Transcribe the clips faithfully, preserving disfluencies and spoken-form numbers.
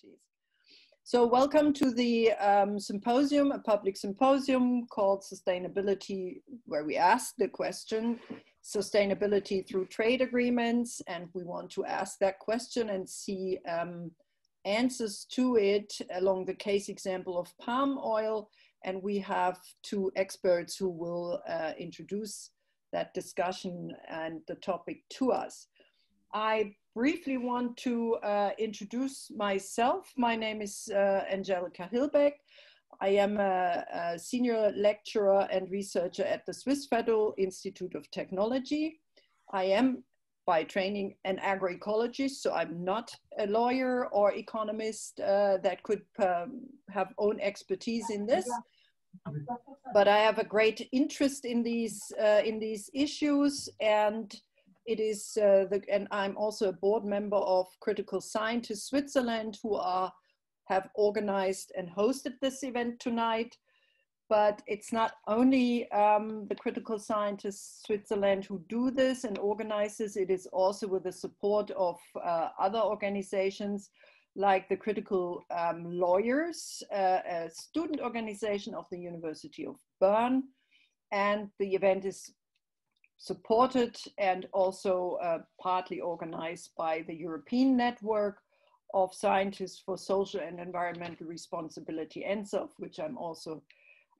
technologies. So welcome to the um, symposium, a public symposium called Sustainability, where we asked the question, sustainability through trade agreements. And we want to ask that question and see um, answers to it along the case example of palm oil. And we have two experts who will uh, introduce that discussion and the topic to us. I briefly want to uh, introduce myself. My name is uh, Angelika Hilbeck. I am a, a senior lecturer and researcher at the Swiss Federal Institute of Technology. I am by training an agroecologist, so I'm not a lawyer or economist uh, that could um, have own expertise in this. But I have a great interest in these uh, in these issues, and it is uh, the and I'm also a board member of Critical Scientists Switzerland, who are have organized and hosted this event tonight. But it's not only um, the Critical Scientists Switzerland who do this and organizes, it is also with the support of uh, other organizations like the Critical um, Lawyers, uh, a student organization of the University of Bern. And the event is supported and also uh, partly organized by the European Network of Scientists for Social and Environmental Responsibility, ENSO, of which I'm also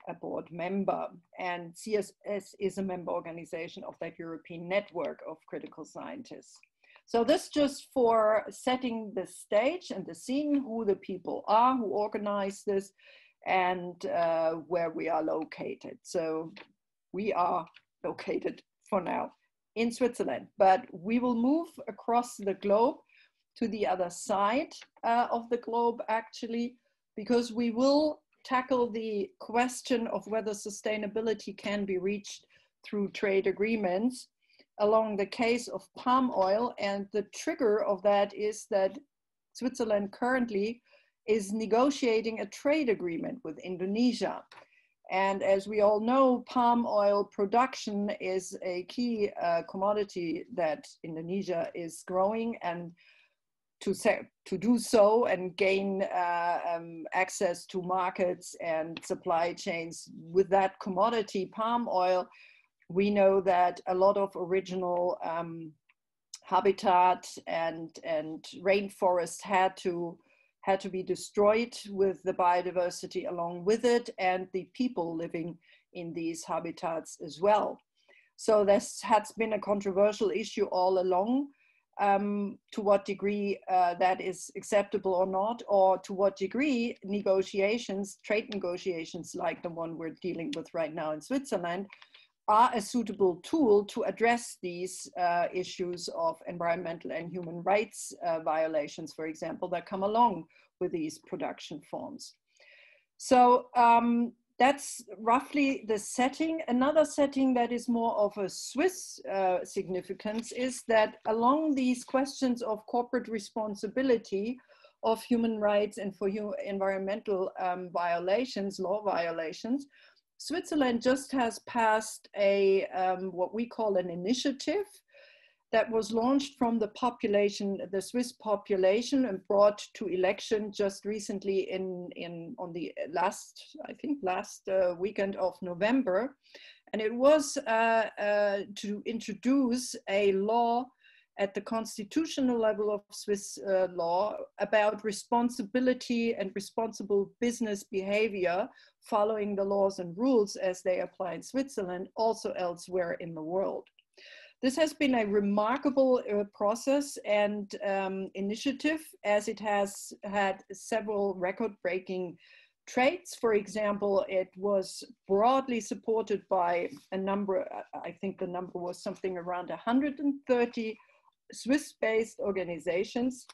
a board member, and C S S is a member organization of that European Network of Critical Scientists. So this just for setting the stage and the scene, who the people are, who organize this, and uh, where we are located. So we are located for now in Switzerland, but we will move across the globe to the other side uh, of the globe, actually, because we will tackle the question of whether sustainability can be reached through trade agreements along the case of palm oil. And the trigger of that is that Switzerland currently is negotiating a trade agreement with Indonesia. And as we all know, palm oil production is a key uh, commodity that Indonesia is growing, and To, to do so and gain uh, um, access to markets and supply chains with that commodity, palm oil, we know that a lot of original um, habitat and, and rainforest had to, had to be destroyed with the biodiversity along with it, and the people living in these habitats as well. So this has been a controversial issue all along. Um, to what degree uh, that is acceptable or not, or to what degree negotiations, trade negotiations like the one we're dealing with right now in Switzerland, are a suitable tool to address these uh, issues of environmental and human rights uh, violations, for example, that come along with these production forms. So um, that's roughly the setting. Another setting that is more of a Swiss uh, significance is that along these questions of corporate responsibility of human rights and for human, environmental um, violations, law violations, Switzerland just has passed a, um, what we call an initiative that was launched from the population, the Swiss population, and brought to election just recently in, in on the last, I think last uh, weekend of November. And it was uh, uh, to introduce a law at the constitutional level of Swiss uh, law about responsibility and responsible business behavior, following the laws and rules as they apply in Switzerland, also elsewhere in the world. This has been a remarkable uh, process and um, initiative, as it has had several record-breaking traits. For example, it was broadly supported by a number, I think the number was something around one hundred thirty Swiss-based organizations,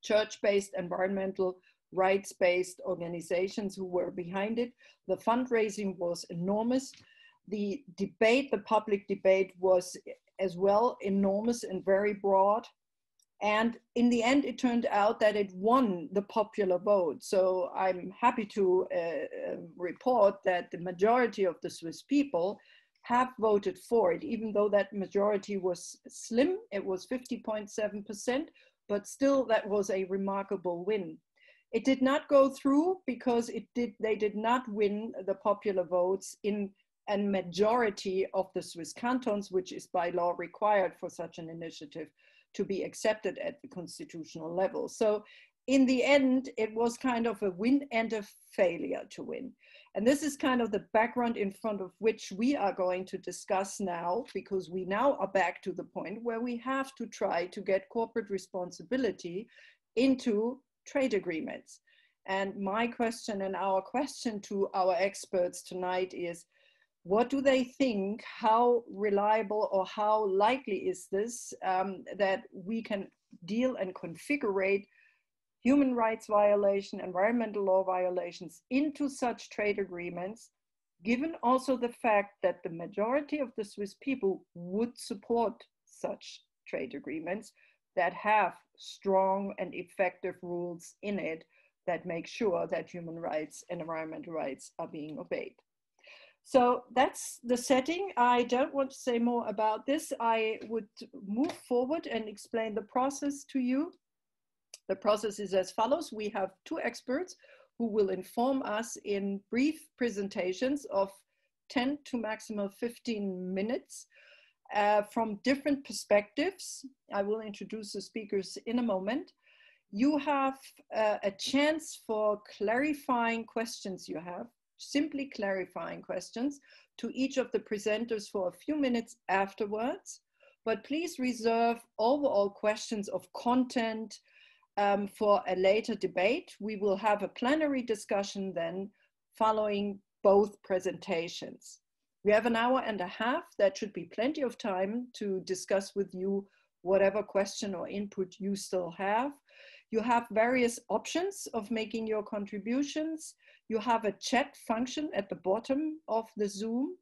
church-based, environmental, rights-based organizations who were behind it. The fundraising was enormous. The debate, the public debate, was as well enormous and very broad. And in the end, it turned out that it won the popular vote. So I'm happy to uh, report that the majority of the Swiss people have voted for it, even though that majority was slim. It was fifty point seven percent, but still that was a remarkable win. It did not go through because it did, they did not win the popular votes in a majority of the Swiss cantons, which is by law required for such an initiative to be accepted at the constitutional level. So in the end, it was kind of a win and a failure to win. And this is kind of the background in front of which we are going to discuss now, because we now are back to the point where we have to try to get corporate responsibility into trade agreements. And my question and our question to our experts tonight is, what do they think? How reliable or how likely is this um, that we can deal and configurate human rights violation, environmental law violations into such trade agreements, given also the fact that the majority of the Swiss people would support such trade agreements that have strong and effective rules in it that make sure that human rights and environmental rights are being obeyed. So that's the setting. I don't want to say more about this. I would move forward and explain the process to you. The process is as follows. We have two experts who will inform us in brief presentations of ten to maximum fifteen minutes uh, from different perspectives. I will introduce the speakers in a moment. You have uh, a chance for clarifying questions you have. Simply clarifying questions to each of the presenters for a few minutes afterwards, but please reserve overall questions of content um, for a later debate. We will have a plenary discussion then following both presentations. We have an hour and a half. That should be plenty of time to discuss with you whatever question or input you still have. You have various options of making your contributions. You have a chat function at the bottom of the Zoom,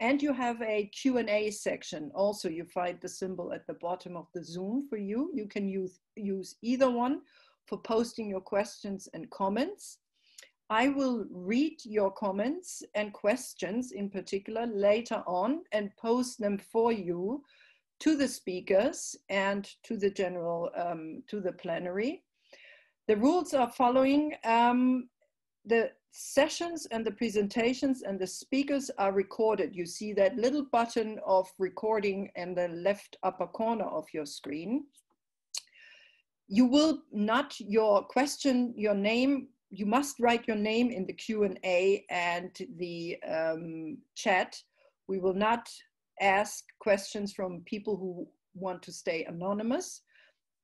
and you have a Q and A section. Also, you find the symbol at the bottom of the Zoom for you. You can use, use either one for posting your questions and comments. I will read your comments and questions in particular later on and post them for you to the speakers and to the general, um, to the plenary. The rules are following. Um, The sessions and the presentations and the speakers are recorded. You see that little button of recording in the left upper corner of your screen. You will not your question, your name, you must write your name in the Q and A and the um, chat. We will not ask questions from people who want to stay anonymous.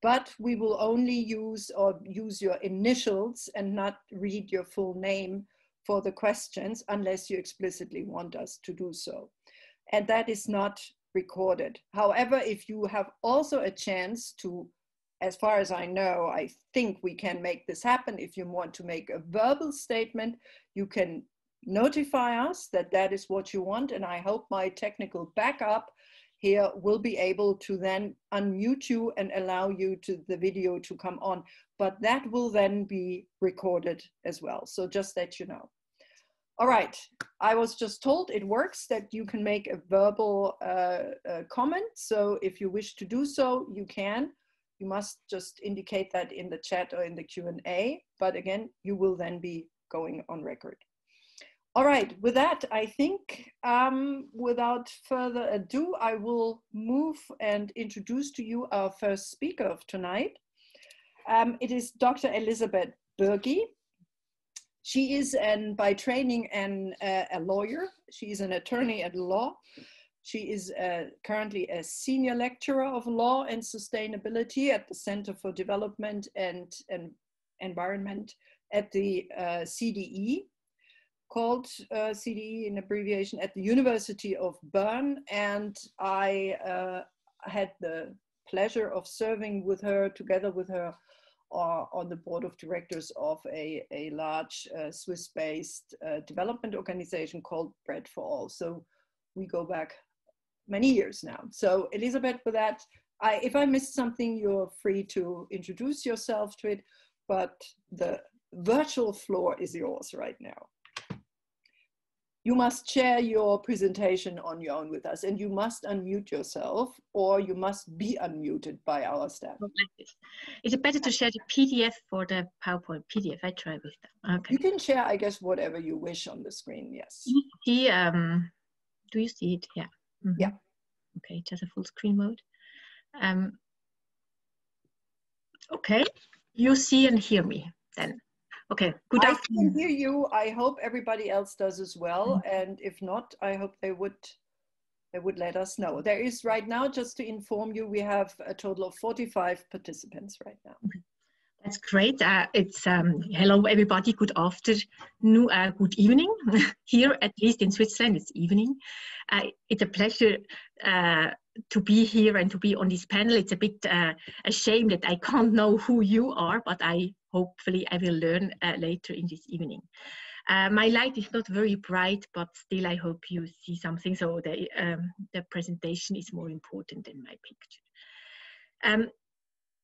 But we will only use or use your initials and not read your full name for the questions unless you explicitly want us to do so. And that is not recorded. However, if you have also a chance to, as far as I know, I think we can make this happen. If you want to make a verbal statement, you can notify us that that is what you want. And I hope my technical backup here will be able to then unmute you and allow you to the video to come on, but that will then be recorded as well. So just that you know. All right, I was just told it works that you can make a verbal uh, uh, comment. So if you wish to do so, you can. You must just indicate that in the chat or in the Q and A, but again, you will then be going on record. All right, with that, I think, um, without further ado, I will move and introduce to you our first speaker of tonight. Um, it is Doctor Elizabeth Bürgi. She is an, by training an, uh, a lawyer. She is an attorney at law. She is uh, currently a senior lecturer of law and sustainability at the Center for Development and, and Environment at the uh, C D E. Called uh, C D E in abbreviation at the University of Bern, and I uh, had the pleasure of serving with her, together with her, uh, on the board of directors of a, a large uh, Swiss-based uh, development organization called Bread for All. So we go back many years now. So Elizabeth, for that, I, if I missed something, you're free to introduce yourself to it, but the virtual floor is yours right now. you must share your presentation on your own with us, and you must unmute yourself, or you must be unmuted by our staff. Is it better to share the P D F or the PowerPoint P D F? I try with that. Okay. You can share, I guess, whatever you wish on the screen, yes. Do you see, um, do you see it? Yeah. Mm-hmm. Yeah. Okay, just a full screen mode. Um, okay, you see and hear me then. Okay, good afternoon. I can hear you. I hope everybody else does as well. And if not, I hope they would, they would let us know. There is right now, just to inform you, we have a total of forty-five participants right now. Okay. That's great. Uh, it's um, hello, everybody. Good afternoon. Uh, good evening. Here, at least in Switzerland, it's evening. Uh, it's a pleasure uh, to be here and to be on this panel. It's a bit uh, a shame that I can't know who you are, but I hopefully I will learn uh, later in this evening. Uh, my light is not very bright, but still I hope you see something. So the, um, the presentation is more important than my picture. Um,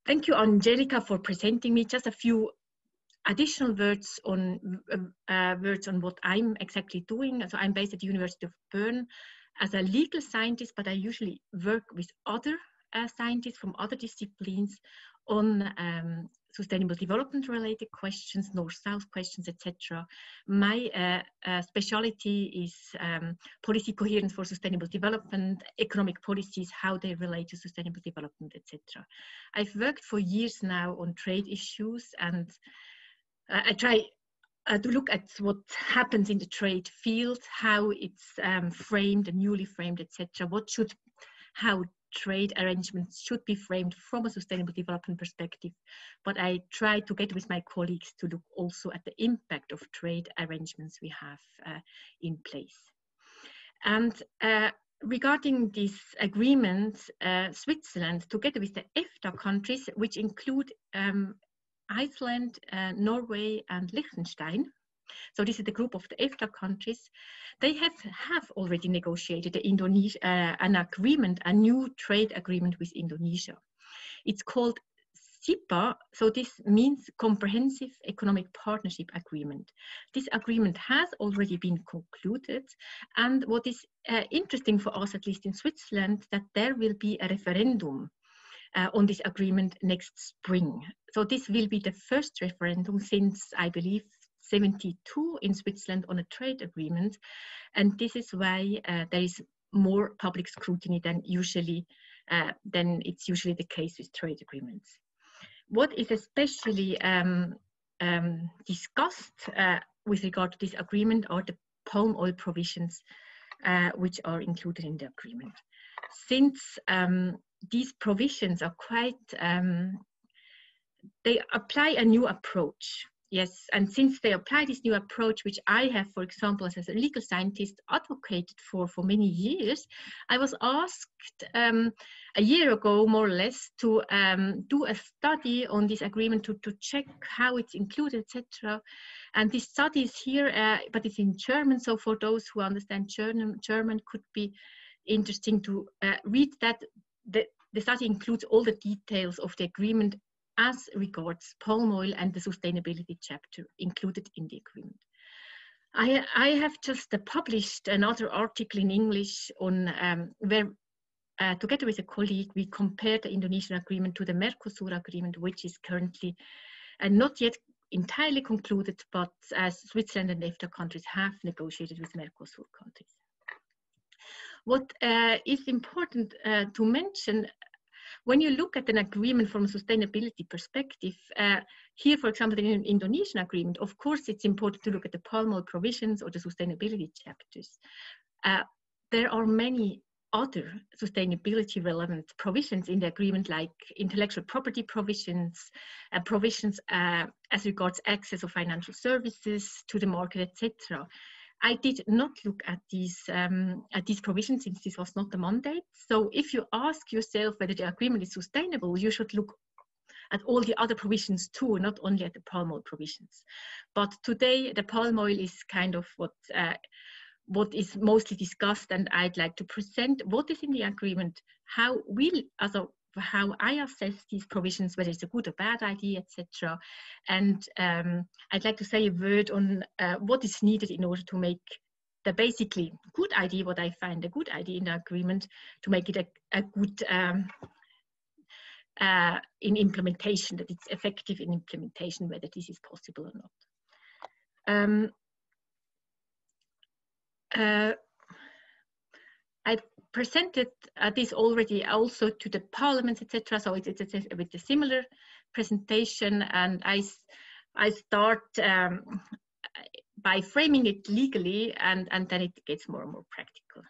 Thank you, Angelika, for presenting me. Just a few additional words on uh, words on what I'm exactly doing. So I'm based at the University of Bern as a legal scientist, but I usually work with other uh, scientists from other disciplines on um, sustainable development-related questions, north-south questions, et cetera. My uh, uh, specialty is um, policy coherence for sustainable development, economic policies, how they relate to sustainable development, et cetera. I've worked for years now on trade issues, and uh, I try uh, to look at what happens in the trade field, how it's um, framed and newly framed, et cetera. What should, how trade arrangements should be framed from a sustainable development perspective, but I try together with my colleagues to look also at the impact of trade arrangements we have uh, in place. And uh, regarding this agreement, uh, Switzerland, together with the EFTA countries, which include um, Iceland, uh, Norway and Liechtenstein, so this is the group of the EFTA countries. They have, have already negotiated the Indonesia, uh, an agreement, a new trade agreement with Indonesia. It's called SIPA, so this means Comprehensive Economic Partnership Agreement. This agreement has already been concluded, and what is uh, interesting for us, at least in Switzerland, that there will be a referendum Uh, on this agreement next spring. So this will be the first referendum since, I believe, seventy-two in Switzerland on a trade agreement. And this is why uh, there is more public scrutiny than usually, uh, than it's usually the case with trade agreements. What is especially um, um, discussed uh, with regard to this agreement are the palm oil provisions uh, which are included in the agreement. Since um, these provisions are quite, um, they apply a new approach. Yes, and since they apply this new approach, which I have, for example, as a legal scientist, advocated for for many years, I was asked um, a year ago, more or less, to um, do a study on this agreement to, to check how it's included, et cetera. And this study is here, uh, but it's in German, so for those who understand German, German could be interesting to uh, read that. The, the study includes all the details of the agreement as regards palm oil and the sustainability chapter included in the agreement. I, I have just published another article in English on um, where, uh, together with a colleague, we compared the Indonesian agreement to the Mercosur agreement, which is currently uh, not yet entirely concluded, but uh, Switzerland and EFTA countries have negotiated with Mercosur countries. What uh, is important uh, to mention, when you look at an agreement from a sustainability perspective, uh, here, for example, in an Indonesian agreement, of course, it's important to look at the palm oil provisions or the sustainability chapters. Uh, there are many other sustainability relevant provisions in the agreement, like intellectual property provisions, uh, provisions uh, as regards access of financial services to the market, et cetera. I did not look at these, um, at these provisions since this was not the mandate. So if you ask yourself whether the agreement is sustainable, you should look at all the other provisions too, not only at the palm oil provisions. But today, the palm oil is kind of what, uh, what is mostly discussed, and I'd like to present what is in the agreement, how we'll, as a how I assess these provisions, whether it's a good or bad idea, et cetera. And um, I'd like to say a word on uh, what is needed in order to make the basically good idea, what I find a good idea in the agreement, to make it a, a good um, uh, in implementation, that it's effective in implementation, whether this is possible or not. Um, uh, I presented uh, this already also to the parliaments, et cetera. So it's, it's, it's with a similar presentation, and I, I start um, by framing it legally, and, and then it gets more and more practical.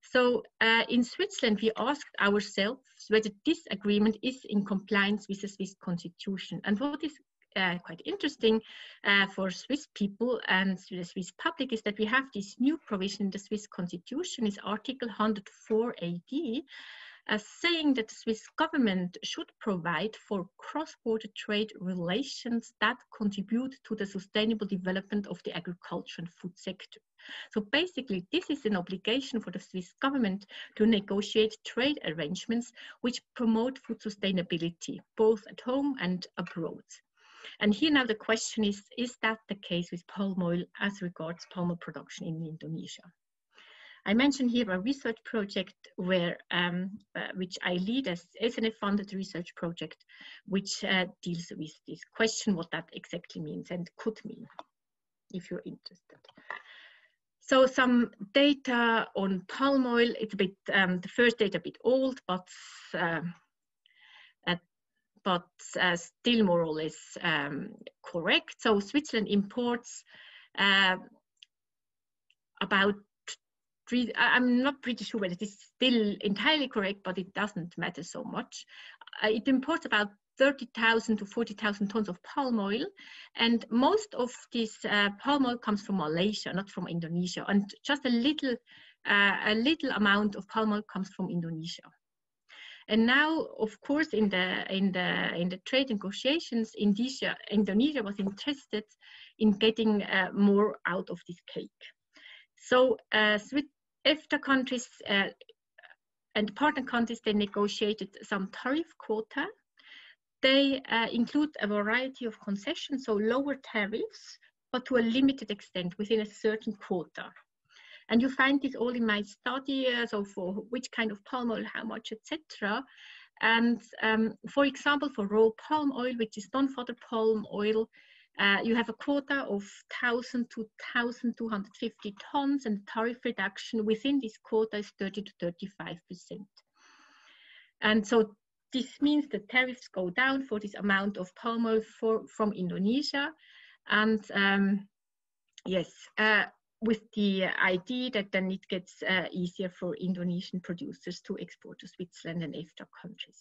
So uh, in Switzerland, we asked ourselves whether this agreement is in compliance with the Swiss constitution. And what is uh, quite interesting uh, for Swiss people and the Swiss public is that we have this new provision in the Swiss constitution, is Article one oh four A D, uh, saying that the Swiss government should provide for cross-border trade relations that contribute to the sustainable development of the agriculture and food sector. So basically, this is an obligation for the Swiss government to negotiate trade arrangements which promote food sustainability, both at home and abroad. And here now the question is, is that the case with palm oil as regards palm oil production in Indonesia? I mentioned here a research project where, um, uh, which I lead as S N F-funded research project, which uh, deals with this question, what that exactly means and could mean, if you're interested. So some data on palm oil. It's a bit, um, the first data a bit old, but uh, uh, but uh, still more or less um, correct. So Switzerland imports uh, about three, I'm not pretty sure whether it is still entirely correct, but it doesn't matter so much. Uh, it imports about thirty thousand to forty thousand tons of palm oil, and most of this uh, palm oil comes from Malaysia, not from Indonesia, and just a little, uh, a little amount of palm oil comes from Indonesia. And now, of course, in the in the in the trade negotiations, Indonesia Indonesia was interested in getting uh, more out of this cake. So, uh, E F T A countries uh, and partner countries, they negotiated some tariff quota. They uh, include a variety of concessions, so lower tariffs, but to a limited extent within a certain quota. And you find this all in my study, uh, so for which kind of palm oil, how much, et cetera. And um, for example, for raw palm oil, which is non-fodder palm oil, uh, you have a quota of one thousand to one thousand two hundred fifty tons, and tariff reduction within this quota is thirty to thirty-five percent. And so this means the tariffs go down for this amount of palm oil for, from Indonesia, and um, yes, uh, with the idea that then it gets uh, easier for Indonesian producers to export to Switzerland and E F T A countries.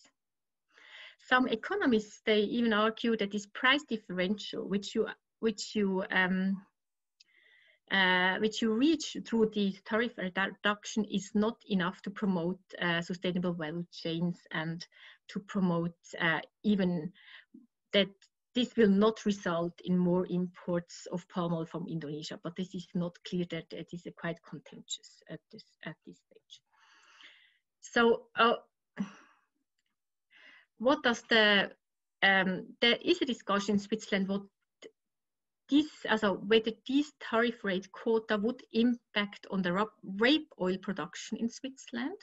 Some economists, they even argue that this price differential, which you which you um, Uh, which you reach through the tariff reduction, is not enough to promote uh, sustainable value chains and to promote uh, even that this will not result in more imports of palm oil from Indonesia. But this is not clear, that it is quite contentious at this, at this stage. So uh, what does the, um, there is a discussion in Switzerland what This, also whether these tariff rate quota would impact on the rape oil production in Switzerland,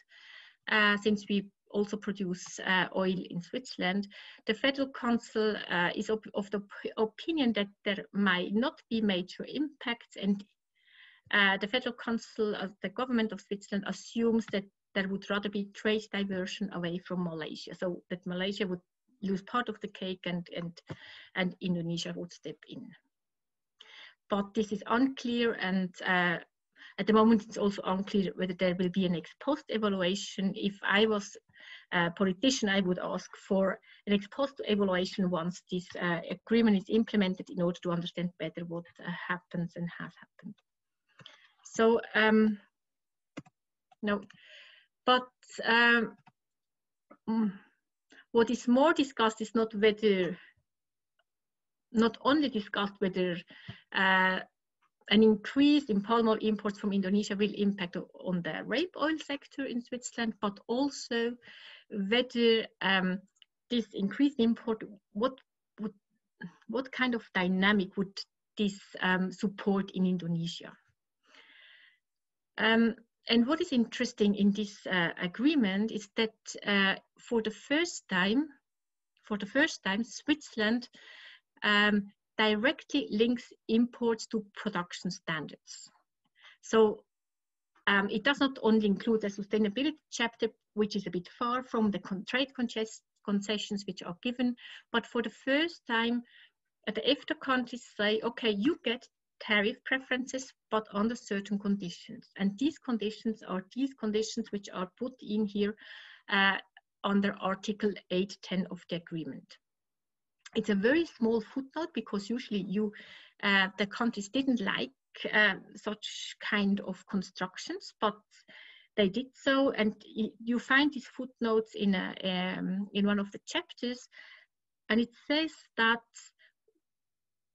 uh, since we also produce uh, oil in Switzerland. The Federal Council uh, is op of the opinion that there might not be major impacts, and uh, the Federal Council of the government of Switzerland assumes that there would rather be trade diversion away from Malaysia, so that Malaysia would lose part of the cake and, and, and Indonesia would step in. But this is unclear, and uh, at the moment it's also unclear whether there will be an ex post evaluation. If I was a politician, I would ask for an ex post evaluation once this uh, agreement is implemented, in order to understand better what uh, happens and has happened. So, um, no, but um, what is more discussed is not whether not only discussed whether uh, an increase in palm oil imports from Indonesia will impact on the rape oil sector in Switzerland, but also whether um, this increased import, what, would, what kind of dynamic would this um, support in Indonesia? Um, and what is interesting in this uh, agreement is that uh, for the first time, for the first time, Switzerland um, directly links imports to production standards. So um, it does not only include a sustainability chapter, which is a bit far from the trade concessions which are given, but for the first time, the EFTA countries say, okay, you get tariff preferences, but under certain conditions. And these conditions are these conditions which are put in here uh, under Article eight ten of the agreement. It's a very small footnote because usually you, uh, the countries didn't like uh, such kind of constructions, but they did so. And you find these footnotes in, a, um, in one of the chapters, and it says that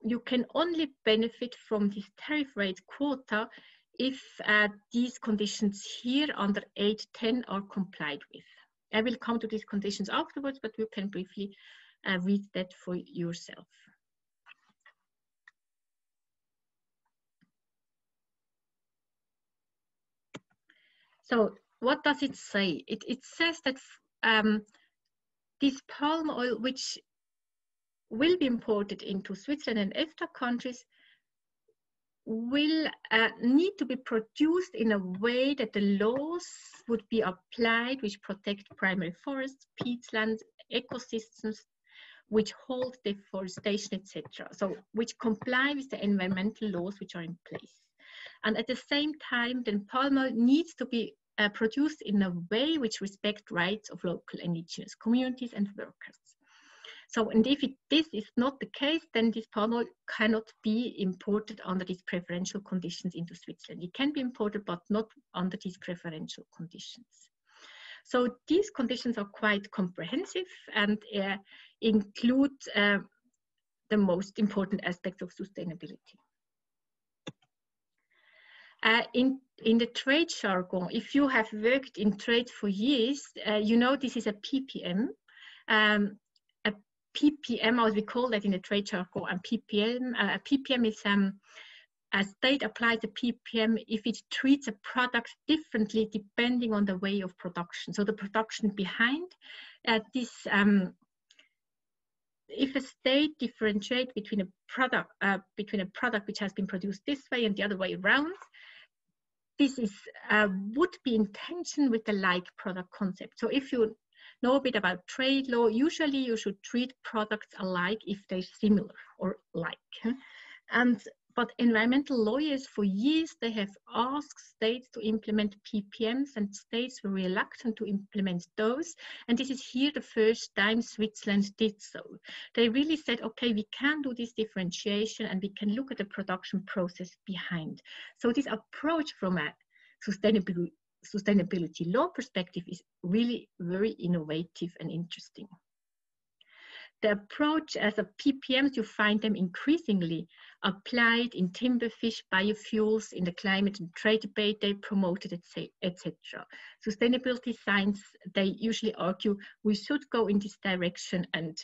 you can only benefit from this tariff rate quota if uh, these conditions here under eight ten are complied with. I will come to these conditions afterwards, but you can briefly uh, read that for yourself. So what does it say? It, it says that um, this palm oil, which will be imported into Switzerland and EFTA countries, will uh, need to be produced in a way that the laws would be applied which protect primary forests, peatlands, ecosystems, which halt deforestation, et cetera. So which comply with the environmental laws which are in place. And at the same time, then palm oil needs to be uh, produced in a way which respects rights of local indigenous communities and workers. So, and if it, this is not the case, then this palm oil cannot be imported under these preferential conditions into Switzerland. It can be imported, but not under these preferential conditions. So these conditions are quite comprehensive and uh, include uh, the most important aspects of sustainability. Uh, in, in the trade jargon, if you have worked in trade for years, uh, you know this is a P P M. Um, P P M, as we call that in the trade jargon, and P P M, uh, P P M is um, a state applies a P P M if it treats a product differently depending on the way of production. So the production behind uh, this, um, if a state differentiates between a product uh, between a product which has been produced this way and the other way around, this is uh, would be in tension with the like product concept. So if you know a bit about trade law, usually you should treat products alike if they're similar or like. And, but environmental lawyers for years, they have asked states to implement P P Ms, and states were reluctant to implement those. And this is here the first time Switzerland did so. They really said, okay, we can do this differentiation and we can look at the production process behind. So this approach from a sustainable sustainability law perspective is really very innovative and interesting. The approach as a P P Ms, you find them increasingly applied in timberfish, biofuels, in the climate and trade debate they promoted, et cetera. Sustainability science, they usually argue we should go in this direction and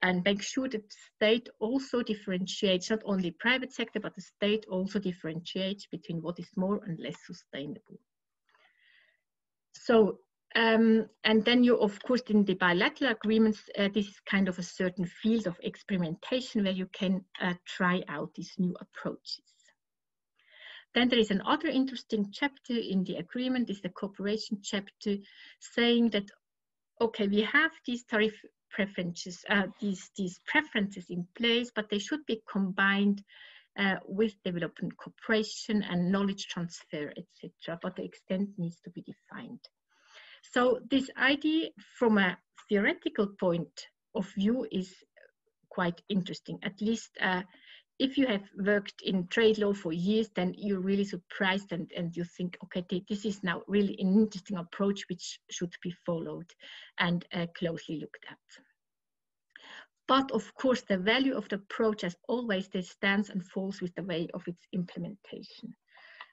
and make sure that the state also differentiates, not only private sector, but the state also differentiates between what is more and less sustainable. So, um, and then you, of course, in the bilateral agreements, uh, this is kind of a certain field of experimentation where you can uh, try out these new approaches. Then there is another interesting chapter in the agreement, is the cooperation chapter, saying that, okay, we have these tariff preferences, uh, these, these preferences in place, but they should be combined Uh, with development cooperation and knowledge transfer, et cetera. But the extent needs to be defined. So this idea from a theoretical point of view is quite interesting. At least uh, if you have worked in trade law for years, then you're really surprised and, and you think, okay, this is now really an interesting approach which should be followed and uh, closely looked at. But of course, the value of the approach, as always, this stands and falls with the way of its implementation.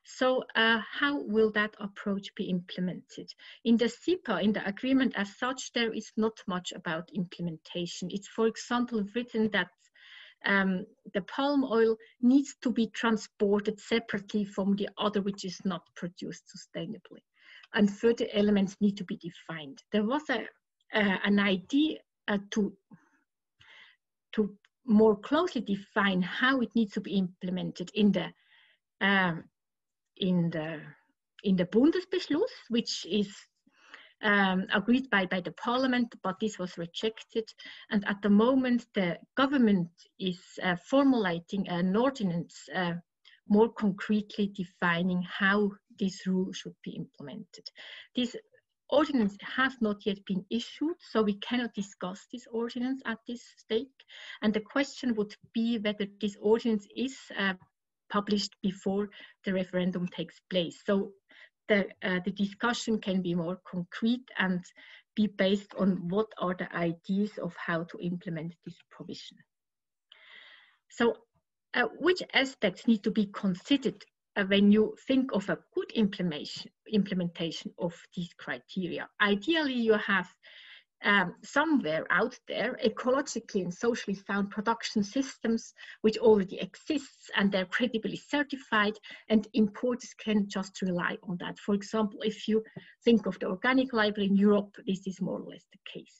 So uh, how will that approach be implemented? In the S I P A, in the agreement as such, there is not much about implementation. It's, for example, written that um, the palm oil needs to be transported separately from the other which is not produced sustainably. And further elements need to be defined. There was a, uh, an idea uh, to, to more closely define how it needs to be implemented in the, um, in the, in the Bundesbeschluss, which is Um, agreed by, by the parliament, but this was rejected. And at the moment, the government is uh, formulating an ordinance uh, more concretely defining how this rule should be implemented. This ordinance has not yet been issued, so we cannot discuss this ordinance at this stage. And the question would be whether this ordinance is uh, published before the referendum takes place. So The, uh, the discussion can be more concrete and be based on what are the ideas of how to implement this provision. So uh, which aspects need to be considered uh, when you think of a good implementation, implementation of these criteria? Ideally, you have um, somewhere out there ecologically and socially sound production systems which already exists, and they're credibly certified, and importers can just rely on that. For example, if you think of the organic label in Europe, this is more or less the case.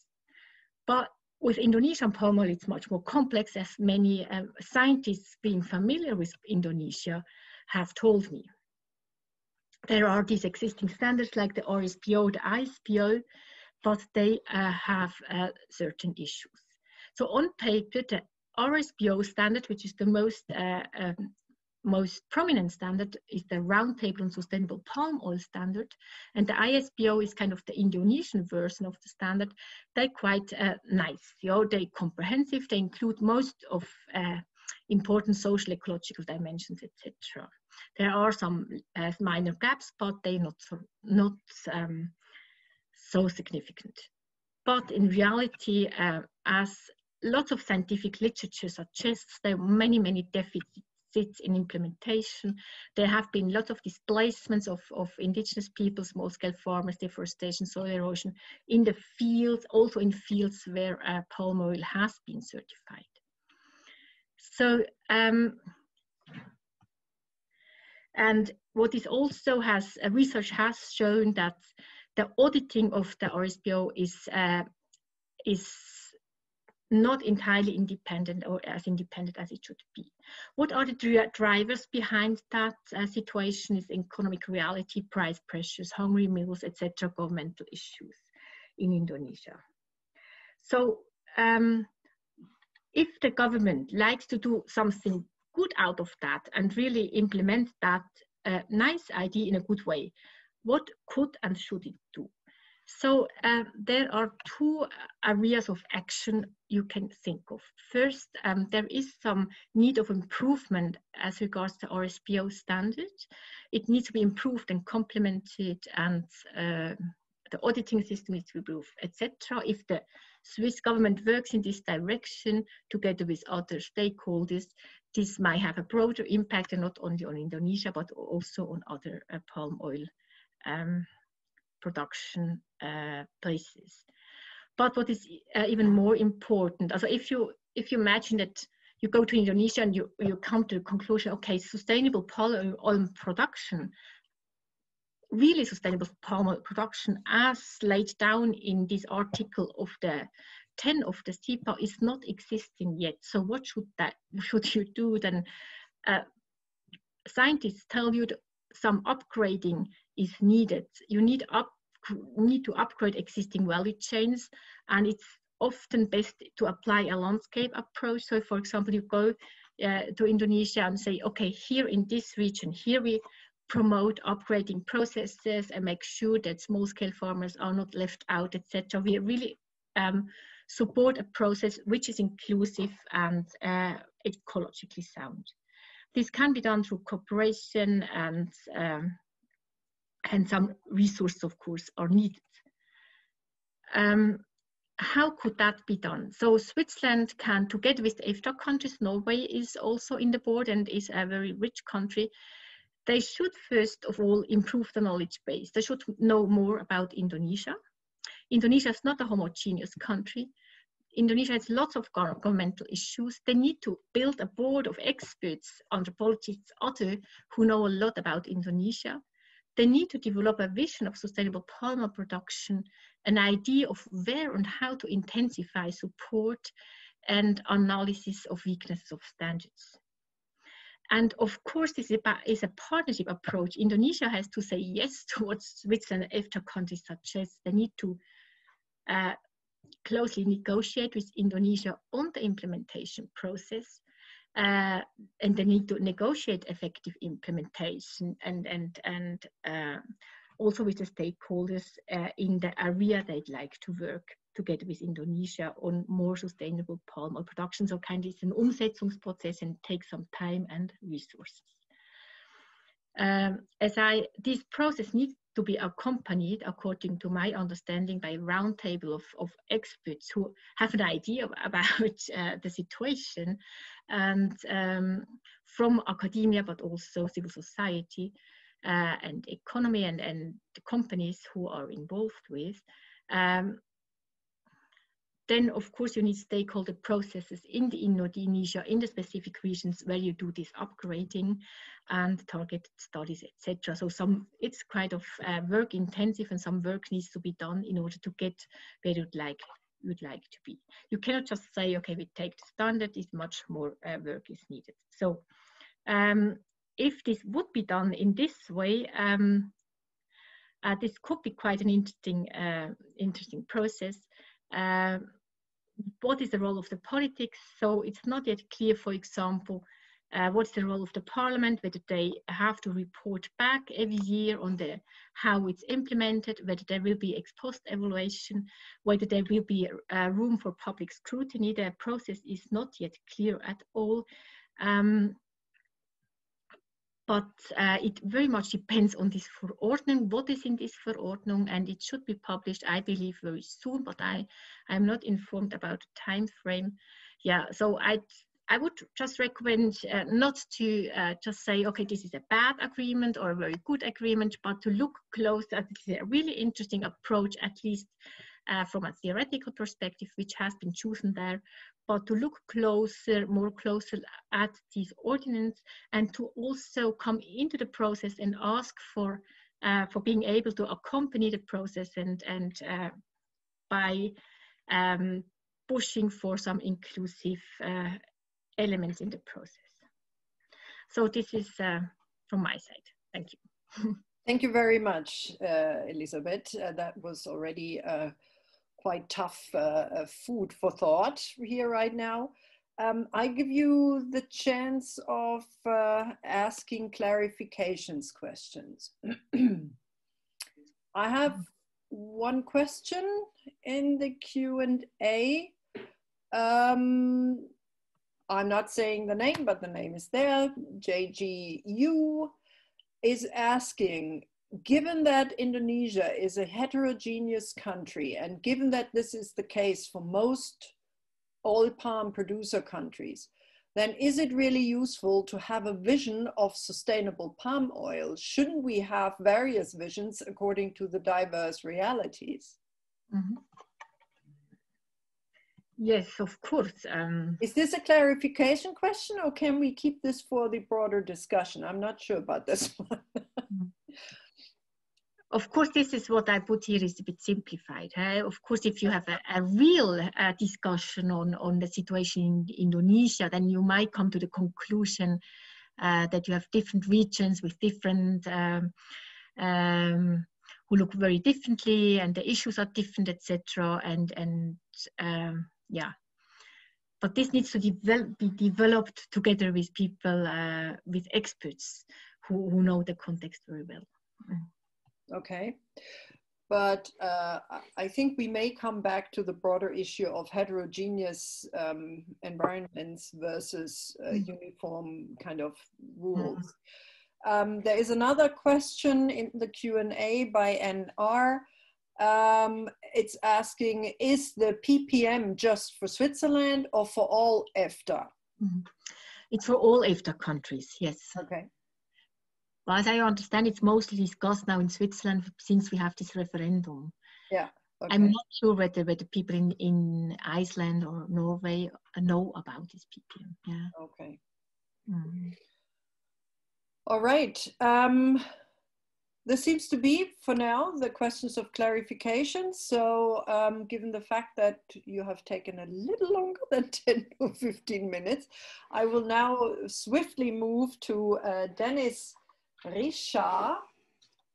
But with Indonesian palm oil, it's much more complex, as many um, scientists being familiar with Indonesia have told me. There are these existing standards like the R S P O, the I S P O, but they uh, have uh, certain issues. So on paper, the R S P O standard, which is the most, uh, um, most prominent standard, is the Roundtable on Sustainable Palm Oil standard. And the I S P O is kind of the Indonesian version of the standard. They're quite uh, nice. You know, they're comprehensive. They include most of uh, important social, ecological dimensions, et cetera. There are some uh, minor gaps, but they're not, so, not um, so significant. But in reality, uh, as lots of scientific literature suggests, there are many, many deficits in implementation. There have been lots of displacements of, of indigenous people, small-scale farmers, deforestation, soil erosion in the fields, also in fields where uh, palm oil has been certified. So, um, and what is also has, uh, research has shown that the auditing of the R S P O is, uh, is not entirely independent or as independent as it should be. What are the drivers behind that uh, situation is economic reality, price pressures, hungry mills, et cetera, governmental issues in Indonesia. So um, if the government likes to do something good out of that and really implement that uh, nice idea in a good way, what could and should it do? So uh, there are two areas of action you can think of. First, um, there is some need of improvement as regards to R S P O standard. It needs to be improved and complemented, and uh, the auditing system needs to be improved, et cetera. If the Swiss government works in this direction together with other stakeholders, this might have a broader impact, and not only on Indonesia, but also on other uh, palm oil Um, production uh, places. But what is uh, even more important, also if you if you imagine that you go to Indonesia and you, you come to the conclusion, okay, sustainable palm oil production, really sustainable palm oil production as laid down in this article of the ten of the S I P A is not existing yet. So what should that should you do then? Uh, scientists tell you that some upgrading is needed. You need, up, need to upgrade existing value chains, and it's often best to apply a landscape approach. So for example, you go uh, to Indonesia and say, okay, here in this region, here we promote upgrading processes and make sure that small-scale farmers are not left out, et cetera. We really um, support a process which is inclusive and uh, ecologically sound. This can be done through cooperation, and um, and some resources, of course, are needed. Um, how could that be done? So Switzerland can, together with the EFTA countries, Norway is also in the board and is a very rich country. They should first of all improve the knowledge base. They should know more about Indonesia. Indonesia is not a homogeneous country. Indonesia has lots of governmental issues. They need to build a board of experts on the politics other who know a lot about Indonesia. They need to develop a vision of sustainable palm oil production, an idea of where and how to intensify support and analysis of weaknesses of standards. And of course, this is a partnership approach. Indonesia has to say yes to what Switzerland and EFTA countries suggest. They need to uh, closely negotiate with Indonesia on the implementation process, uh, and they need to negotiate effective implementation and, and, and uh, also with the stakeholders uh, in the area they'd like to work together with Indonesia on more sustainable palm oil production. So kind of it's an Umsetzungsprozess and takes some time and resources. Um, as I, this process needs to be accompanied, according to my understanding, by a roundtable of, of experts who have an idea about uh, the situation, and um, from academia, but also civil society uh, and economy and, and the companies who are involved with. Um, Then, of course, you need stakeholder processes in the Indonesia, in the specific regions where you do this upgrading and targeted studies, et cetera. So some, it's kind of uh, work intensive, and some work needs to be done in order to get where you'd like, you'd like to be. You cannot just say, okay, we take the standard, it's much more uh, work is needed. So um, if this would be done in this way, um, uh, this could be quite an interesting, uh, interesting process. Uh, what is the role of the politics? So it's not yet clear, for example, uh, what's the role of the parliament, whether they have to report back every year on the, how it's implemented, whether there will be ex post evaluation, whether there will be uh, room for public scrutiny. The process is not yet clear at all. Um, But uh, it very much depends on this Verordnung, what is in this Verordnung, and it should be published, I believe, very soon, but I am not informed about the time frame. Yeah, so I'd, I would just recommend uh, not to uh, just say, okay, this is a bad agreement or a very good agreement, but to look close at this really interesting approach, at least uh, from a theoretical perspective, which has been chosen there. But to look closer, more closer at these ordinance, and to also come into the process and ask for uh, for being able to accompany the process and and uh, by um, pushing for some inclusive uh, elements in the process. So this is uh, from my side. Thank you. Thank you very much, uh, Elizabeth. Uh, that was already Uh... quite tough uh, uh, food for thought here right now. Um, I give you the chance of uh, asking clarifications questions. I have one question in the Q and A. Um, I'm not saying the name, but the name is there. J G U is asking, given that Indonesia is a heterogeneous country, and given that this is the case for most oil palm producer countries, then is it really useful to have a vision of sustainable palm oil? Shouldn't we have various visions according to the diverse realities? Mm-hmm. Yes, of course. Um... Is this a clarification question, or can we keep this for the broader discussion? I'm not sure about this one. Mm-hmm. Of course, this is what I put here is a bit simplified. Huh? Of course, if you have a, a real uh, discussion on, on the situation in Indonesia, then you might come to the conclusion uh, that you have different regions with different, um, um, who look very differently, and the issues are different, et cetera. And, and um, yeah, but this needs to develop, be developed together with people, uh, with experts who, who know the context very well. Mm. Okay, but uh, I think we may come back to the broader issue of heterogeneous um, environments versus uh, uniform kind of rules. Um, there is another question in the Q and A by N R. Um, it's asking, is the P P M just for Switzerland or for all EFTA? Mm-hmm. It's for all EFTA countries, yes. Okay. Well, as I understand, it's mostly discussed now in Switzerland since we have this referendum. Yeah, Okay. I'm not sure whether, whether people in, in Iceland or Norway know about this P P M. Yeah. Okay. Mm. All right. Um, this seems to be, for now, the questions of clarification. So um, given the fact that you have taken a little longer than ten or fifteen minutes, I will now swiftly move to uh, Denis Richard.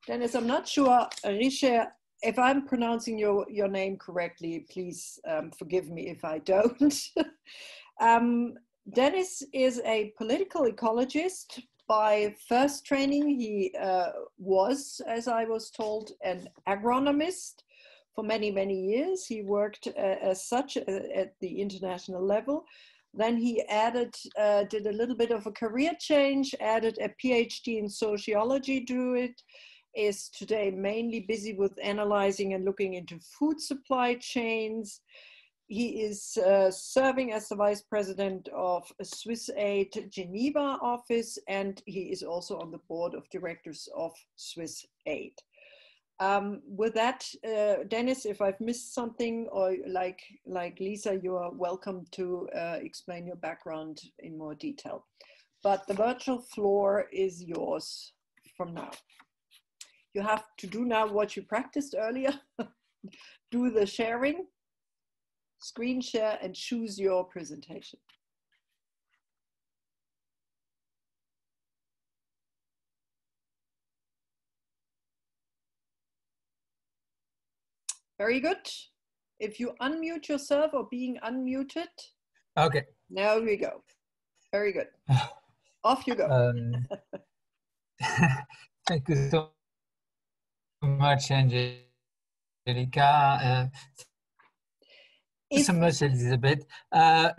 Denis, I'm not sure, Richard, if I'm pronouncing your, your name correctly, please um, forgive me if I don't. um, Denis is a political ecologist. By first training, he uh, was, as I was told, an agronomist for many, many years. He worked uh, as such uh, at the international level. Then he added, uh, did a little bit of a career change, added a PhD in sociology to it, is today mainly busy with analyzing and looking into food supply chains. He is uh, serving as the vice president of SwissAid Geneva office, and he is also on the board of directors of SwissAid. Um, with that, uh, Denis, if I've missed something, or like, like Lisa, you are welcome to uh, explain your background in more detail. But the virtual floor is yours from now. You have to do now what you practiced earlier, do the sharing, screen share, and choose your presentation. Very good. If you unmute yourself or being unmuted. Okay. Now we go. Very good. Off you go. Um, thank you so much, Angelika. Uh, Thank you so much, Elizabeth. Uh,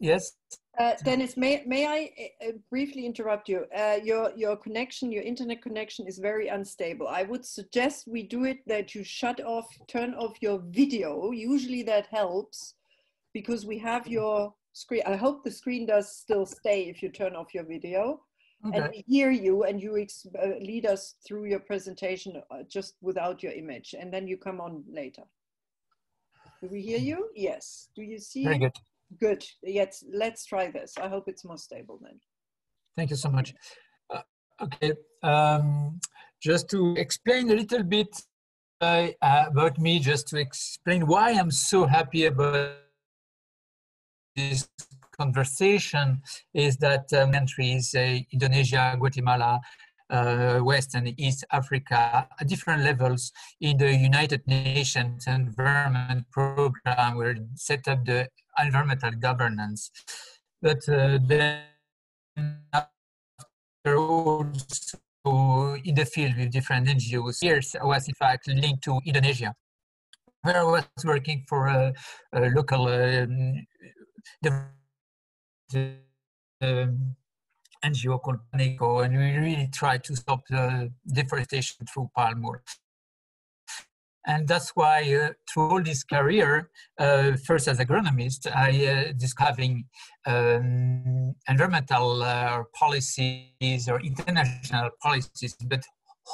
yes. Uh, Denis, may may I uh, briefly interrupt you? Uh, your your connection, your internet connection, is very unstable. I would suggest we do it that you shut off, turn off your video. Usually that helps, because we have your screen. I hope the screen does still stay if you turn off your video, okay. And we hear you, and you ex uh, lead us through your presentation uh, just without your image, and then you come on later. Do we hear you? Yes. Do you see? Very good. Good. Yes. Let's try this. I hope it's more stable then. Thank you so much. Uh, okay. Um, just to explain a little bit uh, about me, just to explain why I'm so happy about this conversation, is that um, countries, uh, Indonesia, Guatemala, Uh, West and East Africa at different levels in the United Nations Environment Programme, where set up the environmental governance. But uh, then after also in the field with different N G Os, here I was in fact linked to Indonesia, where I was working for a, a local uh, the, the, um, N G O called PANECO, and we really try to stop the deforestation through palm oil. And that's why uh, through all this career, uh, first as agronomist, I uh, discovering um, environmental uh, policies or international policies, but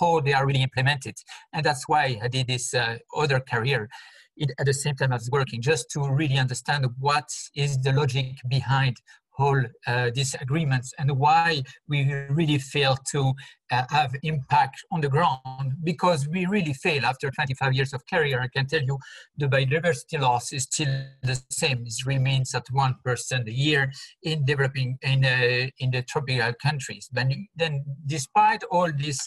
how they are really implemented. And that's why I did this uh, other career it, at the same time as working, just to really understand what is the logic behind all uh, these agreements and why we really fail to uh, have impact on the ground, because we really fail. After twenty-five years of career, I can tell you the biodiversity loss is still the same. It remains at one percent a year in developing in, uh, in the tropical countries. But then despite all this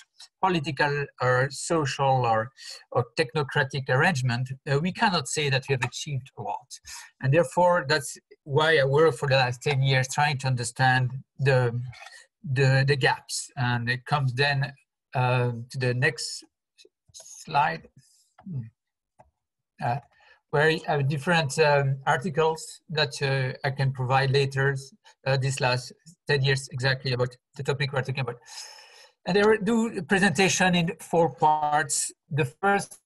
political or social or, or technocratic arrangement, uh, we cannot say that we have achieved a lot. And therefore, that's why I work for the last ten years trying to understand the, the, the gaps. And it comes then uh, to the next slide, uh, where I have different um, articles that uh, I can provide later, uh, this last ten years exactly about the topic we're talking about. And I do a presentation in four parts. The first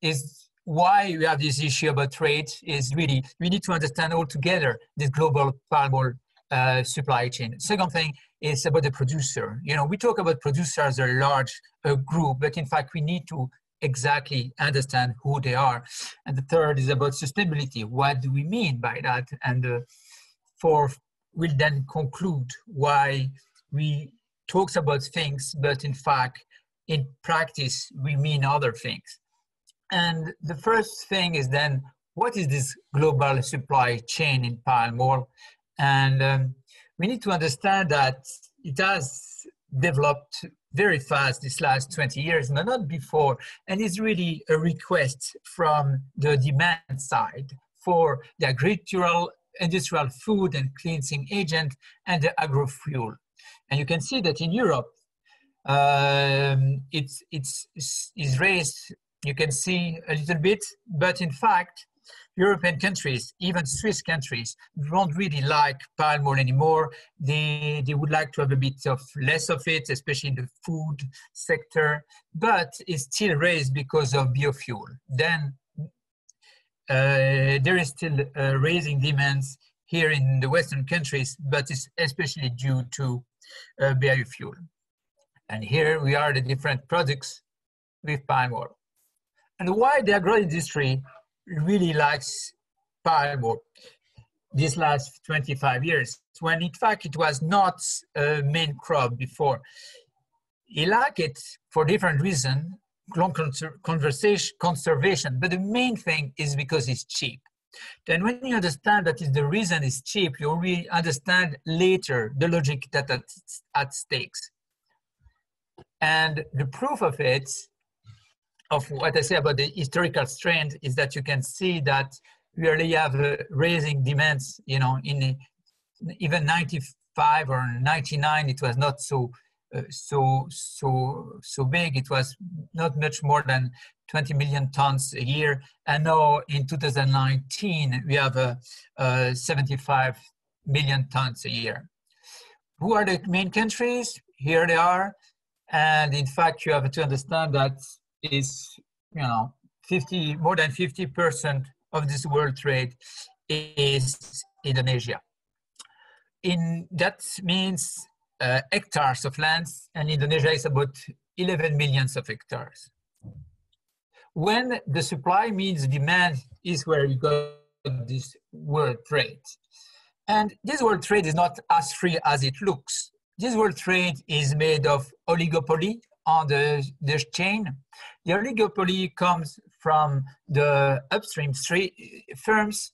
is why we have this issue about trade is really, we need to understand altogether this global palm oil uh, supply chain. Second thing is about the producer. You know, we talk about producers as a large uh, group, but in fact, we need to exactly understand who they are. And the third is about sustainability. What do we mean by that? And the fourth will then conclude why we talk about things, but in fact, in practice, we mean other things. And the first thing is then, what is this global supply chain in palm oil? And um, we need to understand that it has developed very fast this last twenty years, but not before. And it's really a request from the demand side for the agricultural, industrial food and cleansing agent and the agrofuel. And you can see that in Europe, um, it's, it's, it's raised, you can see a little bit, but in fact, European countries, even Swiss countries, don't really like palm oil anymore. They, they would like to have a bit of less of it, especially in the food sector, but it's still raised because of biofuel. Then uh, there is still uh, raising demands here in the Western countries, but it's especially due to uh, biofuel. And here we are the different products with palm oil. And why the agro industry really likes palm oil these last twenty-five years, when in fact it was not a main crop before. He liked it for different reasons, long conservation, but the main thing is because it's cheap. Then when you understand that is the reason it's cheap, you really understand later the logic that is at stakes. And the proof of it, of what I say about the historical trend, is that you can see that we really have uh, raising demands, you know, in even ninety-five or ninety-nine, it was not so, uh, so, so, so big. It was not much more than twenty million tons a year. And now in two thousand nineteen, we have uh, uh, seventy-five million tons a year. Who are the main countries? Here they are. And in fact, you have to understand that is, you know, fifty, more than fifty percent of this world trade is Indonesia. In, that means uh, hectares of lands, and Indonesia is about eleven millions of hectares. When the supply means demand is where you got this world trade. And this world trade is not as free as it looks. This world trade is made of oligopoly on the, the chain. The oligopoly comes from the upstream firms,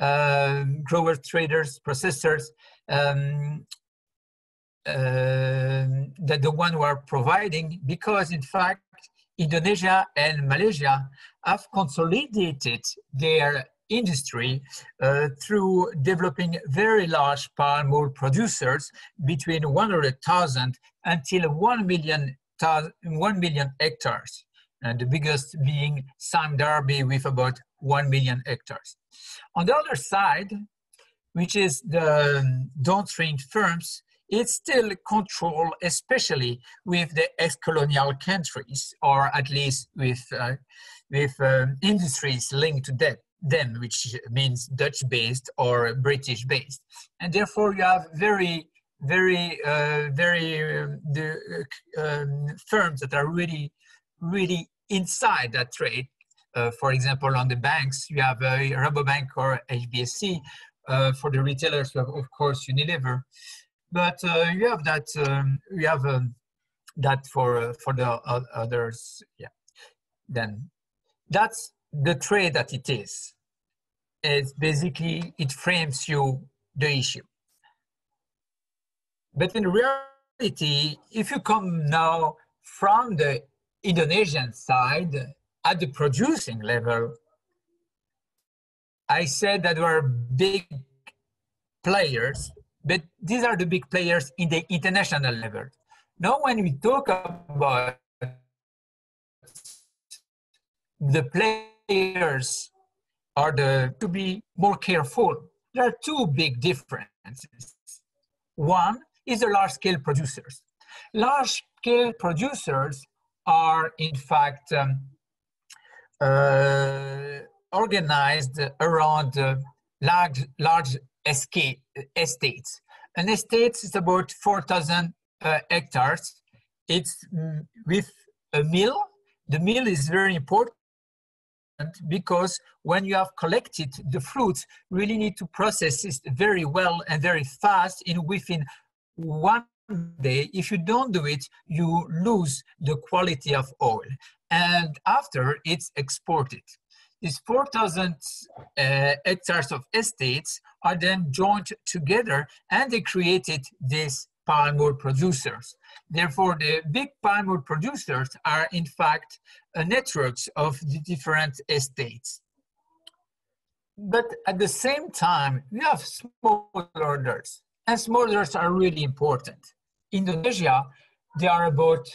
uh, growers, traders, processors, um, uh, that the one who are providing, because in fact, Indonesia and Malaysia have consolidated their industry uh, through developing very large palm oil producers between one hundred thousand until one million hectares, and the biggest being Sam Darby with about one million hectares. On the other side, which is the downstream firms, it's still controlled, especially with the ex-colonial countries, or at least with, uh, with um, industries linked to debt. Them, which means Dutch-based or British-based, and therefore you have very, very, uh, very um, the, um, firms that are really, really inside that trade. Uh, for example, on the banks, you have a Rabobank or H B S C. Uh, for the retailers, you have, of course, Unilever. But uh, you have that. Um, you have um, that for uh, for the uh, others. Yeah. Then, that's the trade that it is. It's basically, it frames you the issue. But in reality, if you come now from the Indonesian side at the producing level, I said that there are big players, but these are the big players in the international level. Now, when we talk about the players, players are the, to be more careful. There are two big differences. One is the large-scale producers. Large-scale producers are, in fact, um, uh, organized around uh, large, large estates. an estate is about four thousand uh, hectares. It's mm, with a mill. The mill is very important because when you have collected the fruits, you really need to process it very well and very fast in within one day. If you don't do it, you lose the quality of oil. And after, it's exported. These four thousand uh, hectares of estates are then joined together and they created these palm oil producers. Therefore, the big palm oil producers are in fact a network of the different estates. But at the same time, we have smallholders, and smallholders are really important. In Indonesia, they are about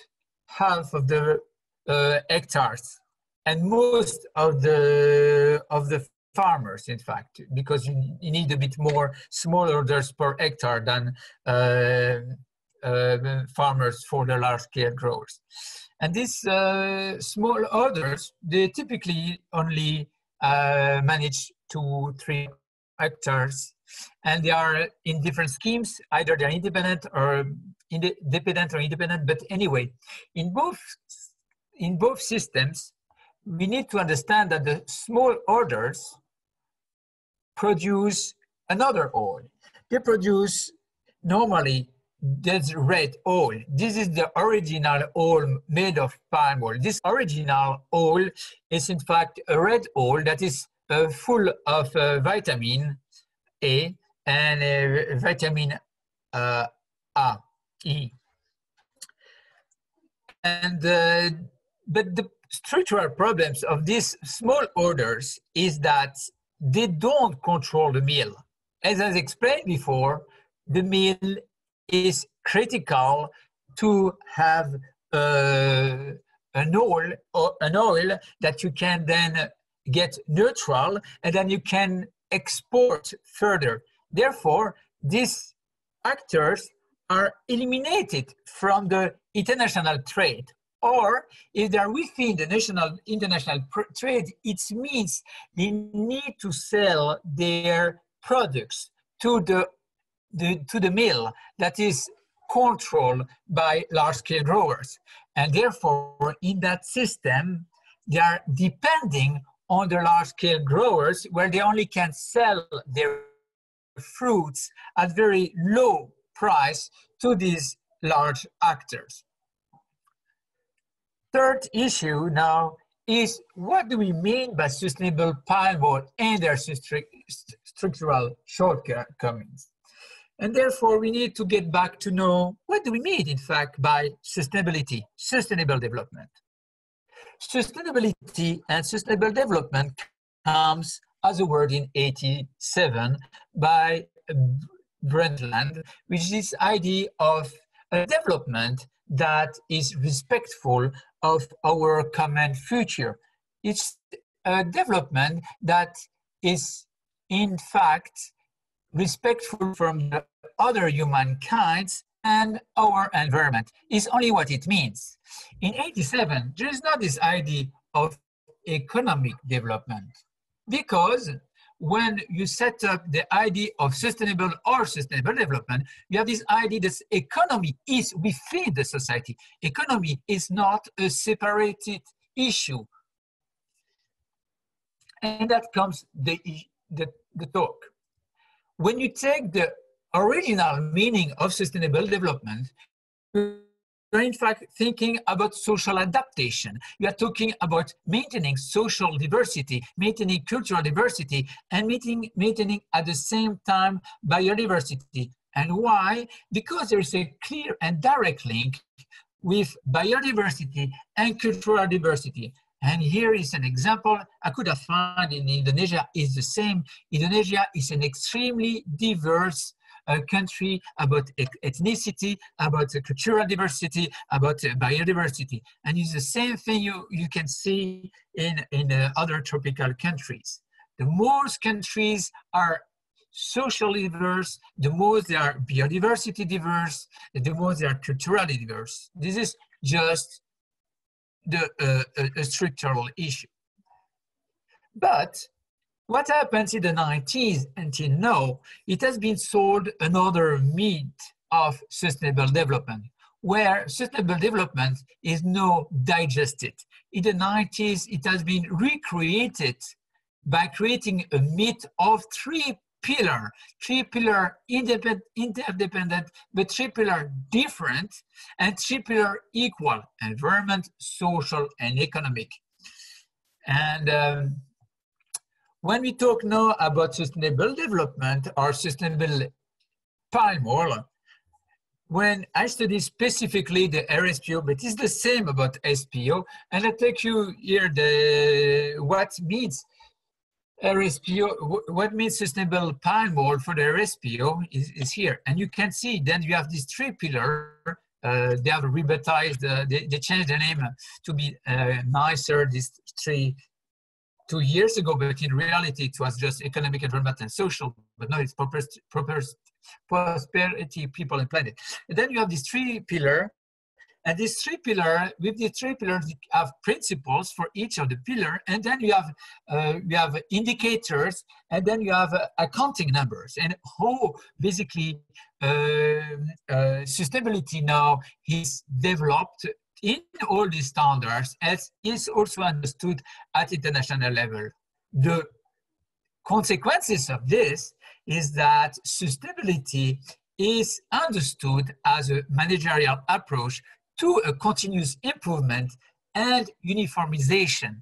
half of the uh, hectares. And most of the of the farmers, in fact, because you, you need a bit more smallholders per hectare than uh, uh, farmers for the large-scale growers. And these uh, smallholders, they typically only uh, manage two, three hectares, and they are in different schemes. Either they are independent or independent or independent. But anyway, in both in both systems, we need to understand that the smallholders produce another oil. They produce normally this red oil. This is the original oil made of palm oil. This original oil is in fact a red oil that is uh, full of uh, vitamin A and uh, vitamin uh, A, E. And, uh, but the structural problems of these small orders is that they don't control the mill. As I explained before, the mill is critical to have uh, an oil or an oil that you can then get neutral and then you can export further. Therefore, these actors are eliminated from the international trade. Or if they are within the national, international trade, it means they need to sell their products to the, the, to the mill that is controlled by large-scale growers. And therefore, in that system, they are depending on the large-scale growers where they only can sell their fruits at very low price to these large actors. Third issue now is what do we mean by sustainable palm oil and their st structural shortcomings? And therefore, we need to get back to know what do we mean, in fact, by sustainability, sustainable development. Sustainability and sustainable development comes as a word in eighty-seven by Brundtland, which is this idea of a development that is respectful of our common future. It's a development that is, in fact, respectful from the other humankinds and our environment. It's only what it means. In eighty-seven, there is not this idea of economic development, because when you set up the idea of sustainable or sustainable development, you have this idea that economy is within the society. Economy is not a separated issue. And that comes the, the, the talk. When you take the original meaning of sustainable development, you're in fact thinking about social adaptation. You are talking about maintaining social diversity, maintaining cultural diversity, and maintaining, maintaining at the same time biodiversity. And why? Because there is a clear and direct link with biodiversity and cultural diversity. And here is an example I could have found in Indonesia is the same. Indonesia is an extremely diverse a country about ethnicity, about cultural diversity, about biodiversity. And it's the same thing you, you can see in, in uh, other tropical countries. The more countries are socially diverse, the more they are biodiversity diverse, the more they are culturally diverse. This is just the, uh, a, a structural issue. But What happened in the nineties until now, it has been sold another myth of sustainable development, where sustainable development is now digested. In the nineties, it has been recreated by creating a myth of three pillar, three pillar independent, interdependent, but three pillar different, and three pillar equal, environment, social, and economic. And um, when we talk now about sustainable development or sustainable palm oil, when I study specifically the R S P O, but it's the same about S P O, and I take you here the what means R S P O, what means sustainable palm oil for the R S P O is, is here. And you can see then you have these three pillars. Uh, they have rebaptized, uh, they, they changed the name to be uh, nicer these three, two years ago, but in reality it was just economic, environment, and social, but now it's prosperity, people, and planet. And then you have these three pillars, and these three pillars, with the three pillars, you have principles for each of the pillars, and then you have, uh, you have indicators, and then you have uh, accounting numbers, and how basically uh, uh, sustainability now is developed in all these standards, as is also understood at international level. The consequences of this is that sustainability is understood as a managerial approach to a continuous improvement and uniformization.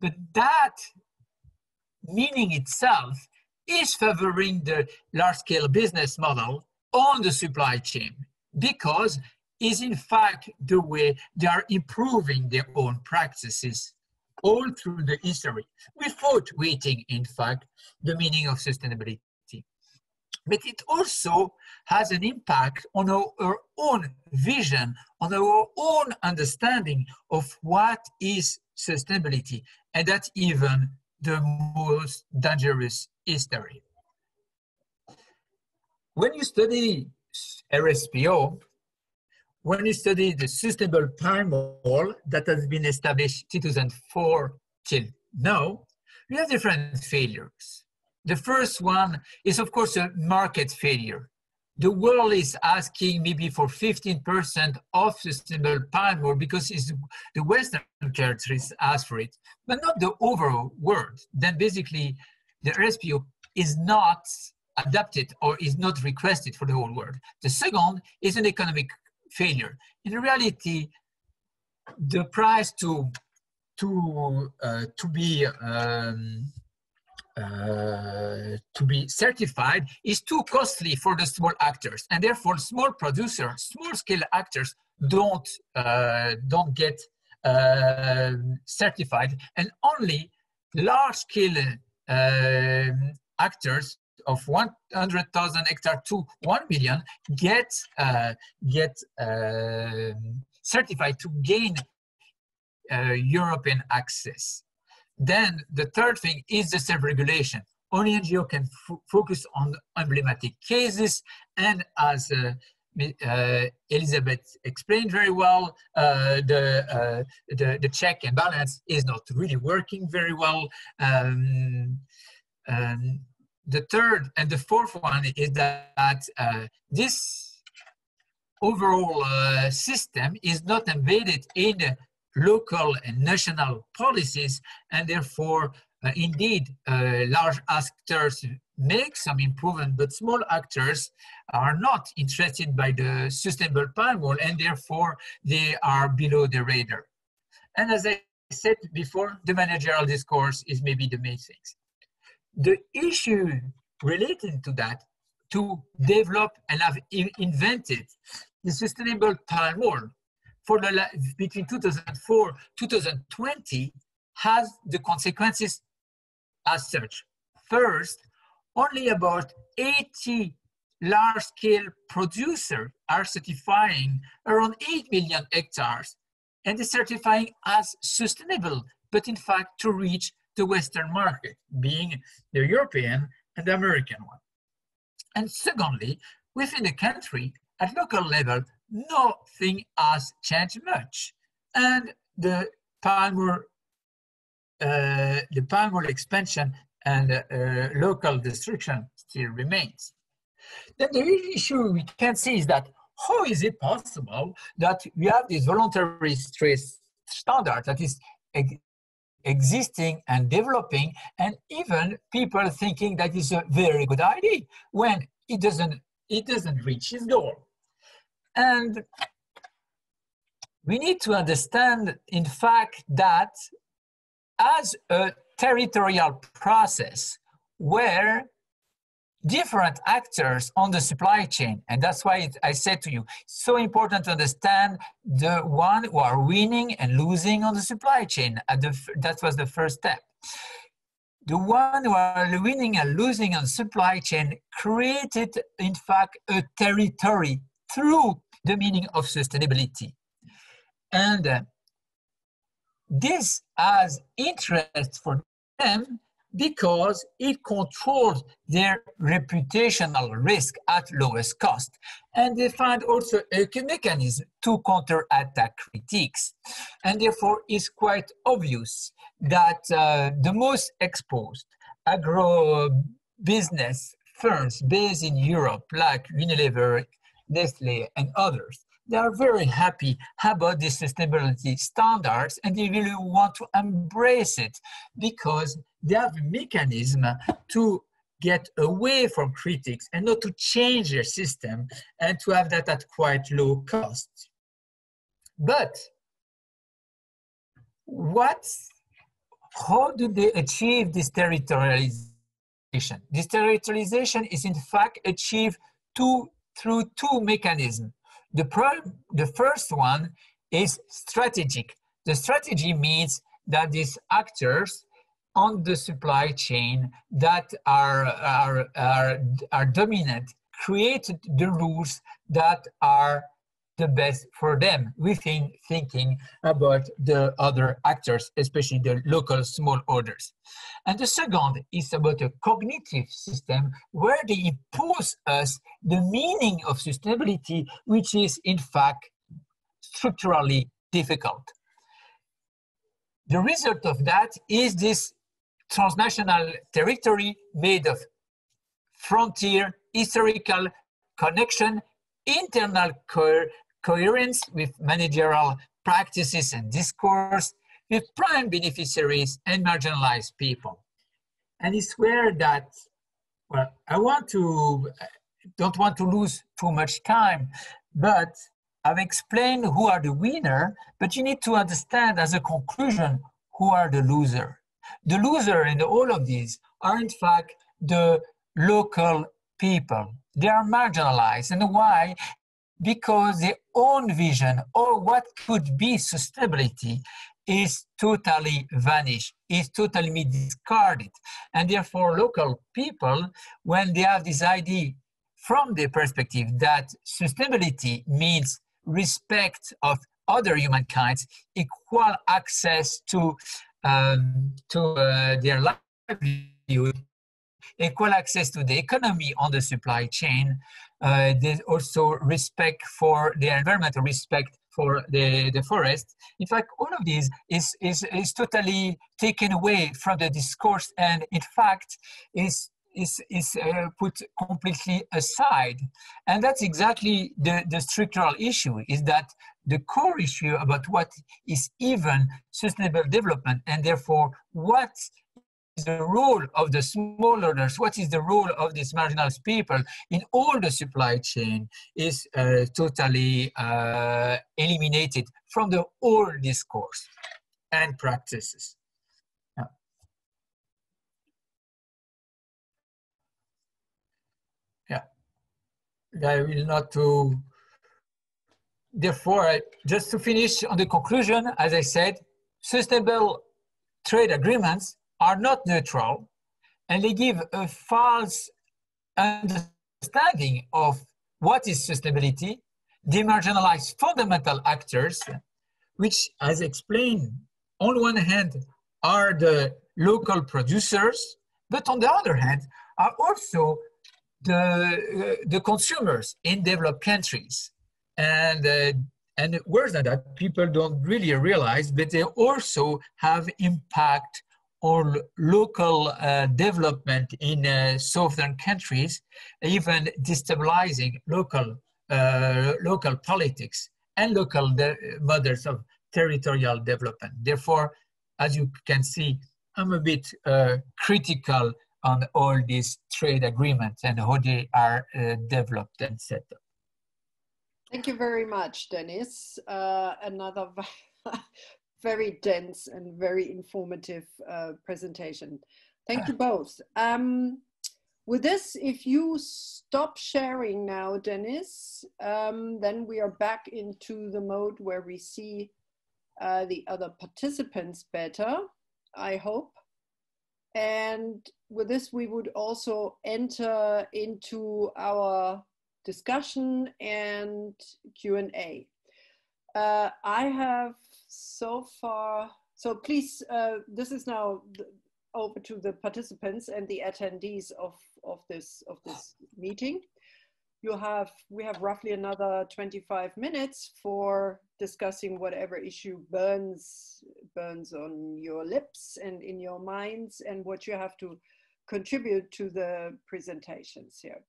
But that meaning itself is favoring the large-scale business model on the supply chain, because is in fact the way they are improving their own practices all through the history, without waiting, in fact, the meaning of sustainability. But it also has an impact on our, our own vision, on our own understanding of what is sustainability, and that's even the most dangerous history. When you study R S P O, when you study the sustainable palm oil that has been established two thousand four till now, we have different failures. The first one is, of course, a market failure. The world is asking maybe for fifteen percent of sustainable palm oil because it's the Western countries ask for it, but not the overall world. Then basically the R S P O is not adapted or is not requested for the whole world. The second is an economic failure. In reality, the price to, to, uh, to be um, Uh, to be certified is too costly for the small actors, and therefore small producers, small-scale actors don't uh, don't get uh, certified, and only large-scale uh, actors of one hundred thousand hectare to one million get uh, get uh, certified to gain uh, European access. Then the third thing is the self-regulation. Only N G O can fo focus on emblematic cases, and as uh, uh, Elizabeth explained very well, uh, the, uh, the, the check and balance is not really working very well. Um, um, the third and the fourth one is that uh, this overall uh, system is not embedded in uh, local and national policies, and therefore uh, indeed uh, large actors make some improvement, but small actors are not interested by the sustainable palm oil, and therefore they are below the radar. And as I said before, the managerial discourse is maybe the main thing. The issue related to that, to develop and have invented the sustainable palm oil, for the, between two thousand four to two thousand twenty, has the consequences as such. First, only about eighty large-scale producers are certifying around eight million hectares, and they're certifying as sustainable, but in fact to reach the Western market, being the European and the American one. And secondly, within the country, at local level, nothing has changed much, and the palm oil, uh, the palm oil expansion and uh, uh, local destruction still remains. Then the real issue we can see is that how is it possible that we have this voluntary stress standard that is ex existing and developing, and even people thinking that is a very good idea when it doesn't, it doesn't reach its goal. And we need to understand, in fact, that as a territorial process where different actors on the supply chain, and that's why it, I said to you, it's so important to understand the one who are winning and losing on the supply chain. At the, that was the first step. The one who are winning and losing on supply chain created, in fact, a territory through the meaning of sustainability. And uh, this has interest for them because it controls their reputational risk at lowest cost. And they find also a mechanism to counterattack critiques. And therefore, it's quite obvious that uh, the most exposed agro-business firms based in Europe, like Unilever, Nestle, and others, they are very happy about the sustainability standards, and they really want to embrace it because they have a mechanism to get away from critics and not to change their system and to have that at quite low cost. But what, how do they achieve this territorialization? This territorialization is in fact achieved two, through two mechanisms. The, problem, the first one is strategic. The strategy means that these actors on the supply chain that are, are, are, are dominant created the rules that are the best for them within thinking about the other actors, especially the local smallholders. And the second is about a cognitive system where they impose us the meaning of sustainability, which is in fact structurally difficult. The result of that is this transnational territory made of frontier, historical connection, internal co coherence with managerial practices and discourse, with prime beneficiaries and marginalized people. And it's where that, well, I want to, don't want to lose too much time, but I've explained who are the winner, but you need to understand as a conclusion who are the loser. The loser in all of these are in fact the local people. They are marginalized. And why? Because their own vision or what could be sustainability is totally vanished, is totally discarded. And therefore, local people, when they have this idea from their perspective that sustainability means respect of other humankind, equal access to, um, to uh, their livelihood, equal access to the economy on the supply chain. Uh, there's also respect for the environment, respect for the, the forest. In fact, all of this is, is, is totally taken away from the discourse and, in fact, is, is, is uh, put completely aside. And that's exactly the, the structural issue, is that the core issue about what is even sustainable development and, therefore, what the role of the smallholders, what is the role of these marginalized people in all the supply chain is uh, totally uh, eliminated from the whole discourse and practices. Yeah. yeah. I will not to, therefore, I, just to finish on the conclusion, as I said, sustainable trade agreements are not neutral, and they give a false understanding of what is sustainability. They marginalize fundamental actors, which, as explained, on one hand are the local producers, but on the other hand are also the, uh, the consumers in developed countries. And uh, and worse than that, people don't really realize that they also have impact or local uh, development in uh, southern countries, even destabilizing local uh, local politics and local models of territorial development. Therefore, as you can see, I'm a bit uh, critical on all these trade agreements and how they are uh, developed and set up. Thank you very much, Denis. Uh, another very dense and very informative uh, presentation. Thank you both. Um, with this, if you stop sharing now, Denis, um, then we are back into the mode where we see uh, the other participants better, I hope. And with this, we would also enter into our discussion and Q and A. Uh, I have so far, so please, uh, this is now over to the participants and the attendees of, of, this, of this meeting. You have, we have roughly another twenty-five minutes for discussing whatever issue burns, burns on your lips and in your minds and what you have to contribute to the presentations here.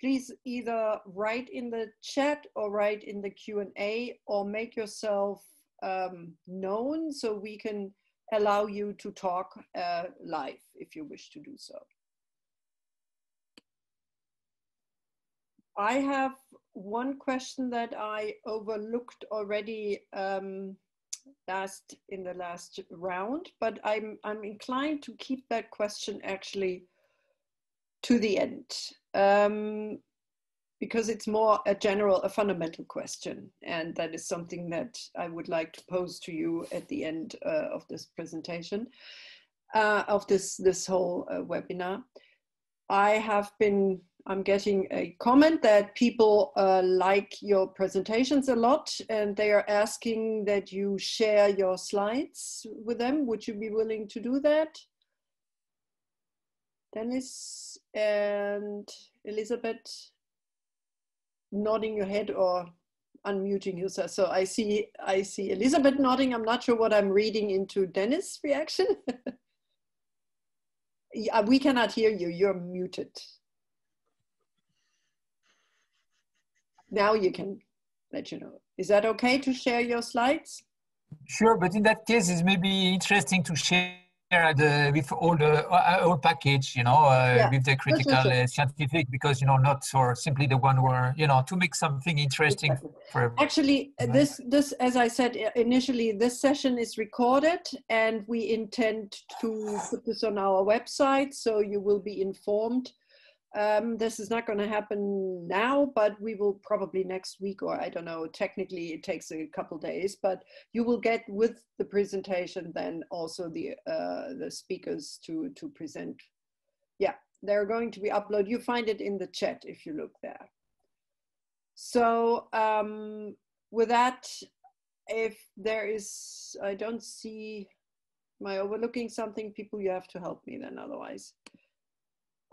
Please either write in the chat or write in the Q and A or make yourself um, known so we can allow you to talk uh, live if you wish to do so. I have one question that I overlooked already um, last in the last round, but I'm, I'm inclined to keep that question actually to the end. Um, because it's more a general, a fundamental question. And that is something that I would like to pose to you at the end uh, of this presentation, uh, of this, this whole uh, webinar. I have been, I'm getting a comment that people uh, like your presentations a lot, and they are asking that you share your slides with them. Would you be willing to do that? Denis and Elizabeth nodding your head or unmuting yourself. So I see, I see Elizabeth nodding. I'm not sure what I'm reading into Denis' reaction. Yeah, we cannot hear you. You're muted. Now you can let you know. Is that okay to share your slides? Sure, but in that case, it's maybe interesting to share The, with all the uh, whole package, you know, uh, yeah. with the critical uh, scientific, because you know, not for simply the one where you know to make something interesting. Exactly. For everyone. Actually, this this as I said initially, this session is recorded, and we intend to put this on our website, so you will be informed. Um, this is not going to happen now, but we will probably next week, or I don't know, technically it takes a couple days, but you will get with the presentation then also the, uh, the speakers to, to present. Yeah, they're going to be uploaded. You find it in the chat if you look there. So um, with that, if there is, I don't see, am I overlooking something? People, you have to help me then otherwise.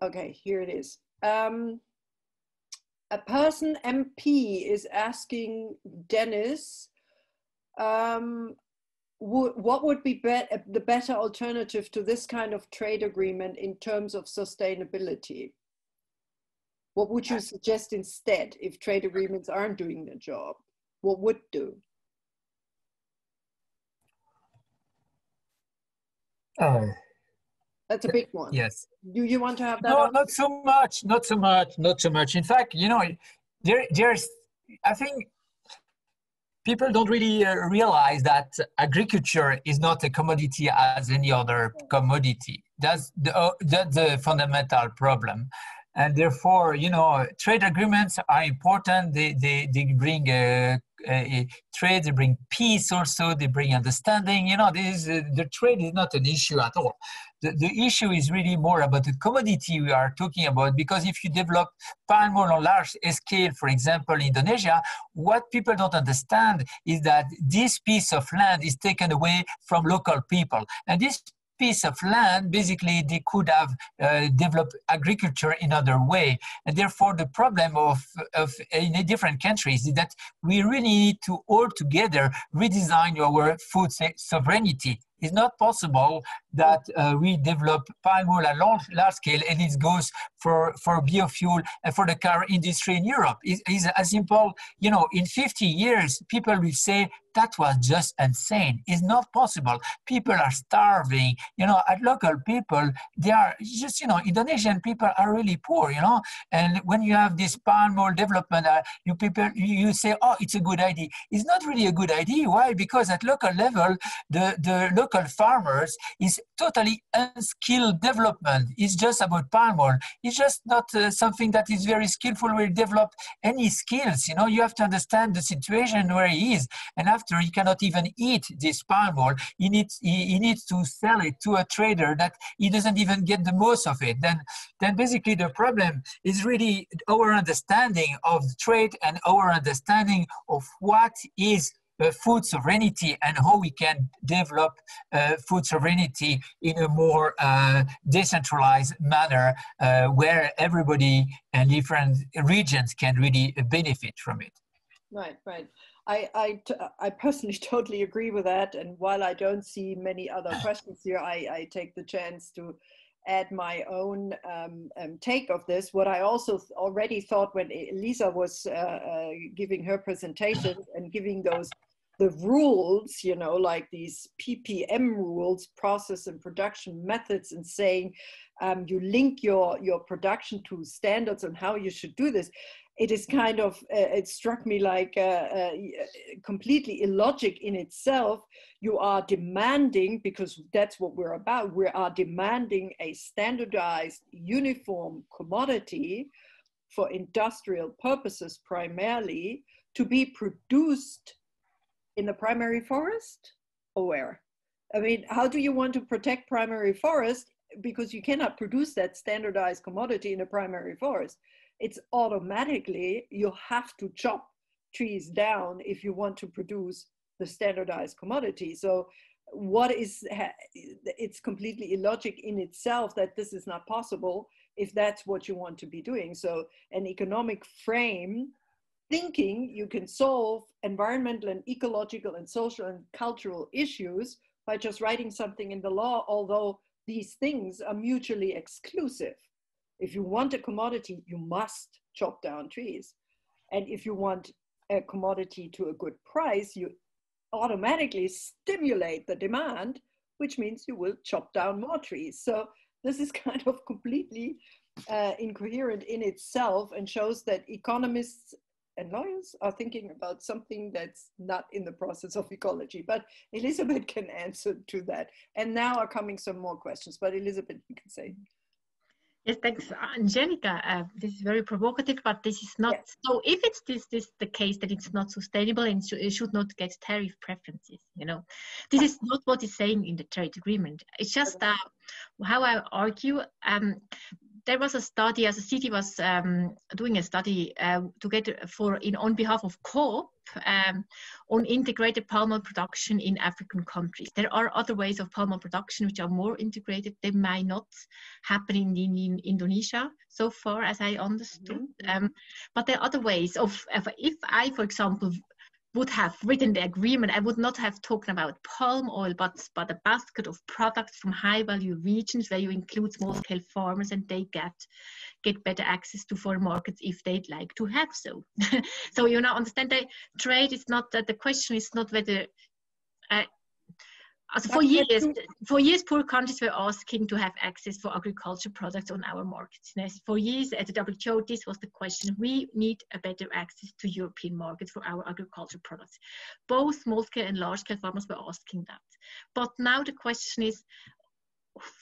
Okay, here it is. Um, a person M P is asking Denis, um, what would be, be the better alternative to this kind of trade agreement in terms of sustainability? What would you suggest instead if trade agreements aren't doing their job? What would do? Uh. That's a big one. Yes. Do you want to have that? No, on? Not so much. Not so much. Not so much. In fact, you know, there, there's. I think people don't really uh, realize that agriculture is not a commodity as any other commodity. That's the uh, that's the fundamental problem, and therefore, you know, trade agreements are important. They they they bring a. Uh, trade, they bring peace also, they bring understanding, you know, this, uh, the trade is not an issue at all. The, the issue is really more about the commodity we are talking about, because if you develop palm oil on large scale, for example, in Indonesia, what people don't understand is that this piece of land is taken away from local people. And this piece of land, basically, they could have uh, developed agriculture in other way. And therefore, the problem of, of in a different countries is that we really need to all together redesign our food sovereignty. It's not possible that uh, we develop palm oil at long, large scale and it goes for, for biofuel and for the car industry in Europe. It, it's as simple, you know, in fifty years, people will say, that was just insane. It's not possible. People are starving. You know, at local people, they are just, you know, Indonesian people are really poor, you know. And when you have this palm oil development, uh, you people, you say, oh, it's a good idea. It's not really a good idea. Why? Because at local level, the, the local farmers is totally unskilled development. It's just about palm oil. It's just not uh, something that is very skillful. Will develop any skills. You know, you have to understand the situation where he is. And after He cannot even eat this palm oil. He needs he, he needs to sell it to a trader that he doesn't even get the most of it. Then, then basically the problem is really our understanding of trade and our understanding of what is uh, food sovereignty and how we can develop uh, food sovereignty in a more uh, decentralized manner uh, where everybody and different regions can really benefit from it. Right, right. I, I, t I personally totally agree with that. And while I don't see many other questions here, I, I take the chance to add my own um, um, take of this. What I also th already thought when Elisa was uh, uh, giving her presentation and giving those the rules, you know, like these P P M rules, process and production methods, and saying um, you link your, your production to standards on how you should do this. It is kind of, uh, it struck me like uh, uh, completely illogic in itself. You are demanding, because that's what we're about, we are demanding a standardized uniform commodity for industrial purposes primarily to be produced in the primary forest or where? I mean, how do you want to protect primary forest? Because you cannot produce that standardized commodity in a primary forest. It's automatically, you have to chop trees down if you want to produce the standardized commodity. So what is, it's completely illogic in itself that this is not possible if that's what you want to be doing. So an economic frame thinking you can solve environmental and ecological and social and cultural issues by just writing something in the law, although these things are mutually exclusive. If you want a commodity, you must chop down trees. And if you want a commodity to a good price, you automatically stimulate the demand, which means you will chop down more trees. So this is kind of completely uh, incoherent in itself and shows that economists and lawyers are thinking about something that's not in the process of ecology. But Elizabeth can answer to that. And now are coming some more questions, but Elizabeth, you can say. Yes, thanks, Angelika. Uh, this is very provocative, but this is not. Yes. So, if it's this, this the case that it's not sustainable and sh it should not get tariff preferences, you know, this is not what is saying in the trade agreement. It's just uh, how I argue. Um, there was a study, as a city was um, doing a study uh, together for in on behalf of COOP um, on integrated palm oil production in African countries. There are other ways of palm oil production which are more integrated. They might not happen in, in, in Indonesia so far, as I understood. Mm-hmm. um, but there are other ways of, of if I, for example, would have written the agreement, I would not have talked about palm oil, but, but a basket of products from high-value regions where you include small-scale farmers and they get, get better access to foreign markets if they'd like to have so. So you now understand that trade is not, that the question is not whether, uh, as for years, for years poor countries were asking to have access for agriculture products on our markets. And for years at the W T O, this was the question. We need a better access to European markets for our agriculture products. Both small-scale and large-scale farmers were asking that. But now the question is,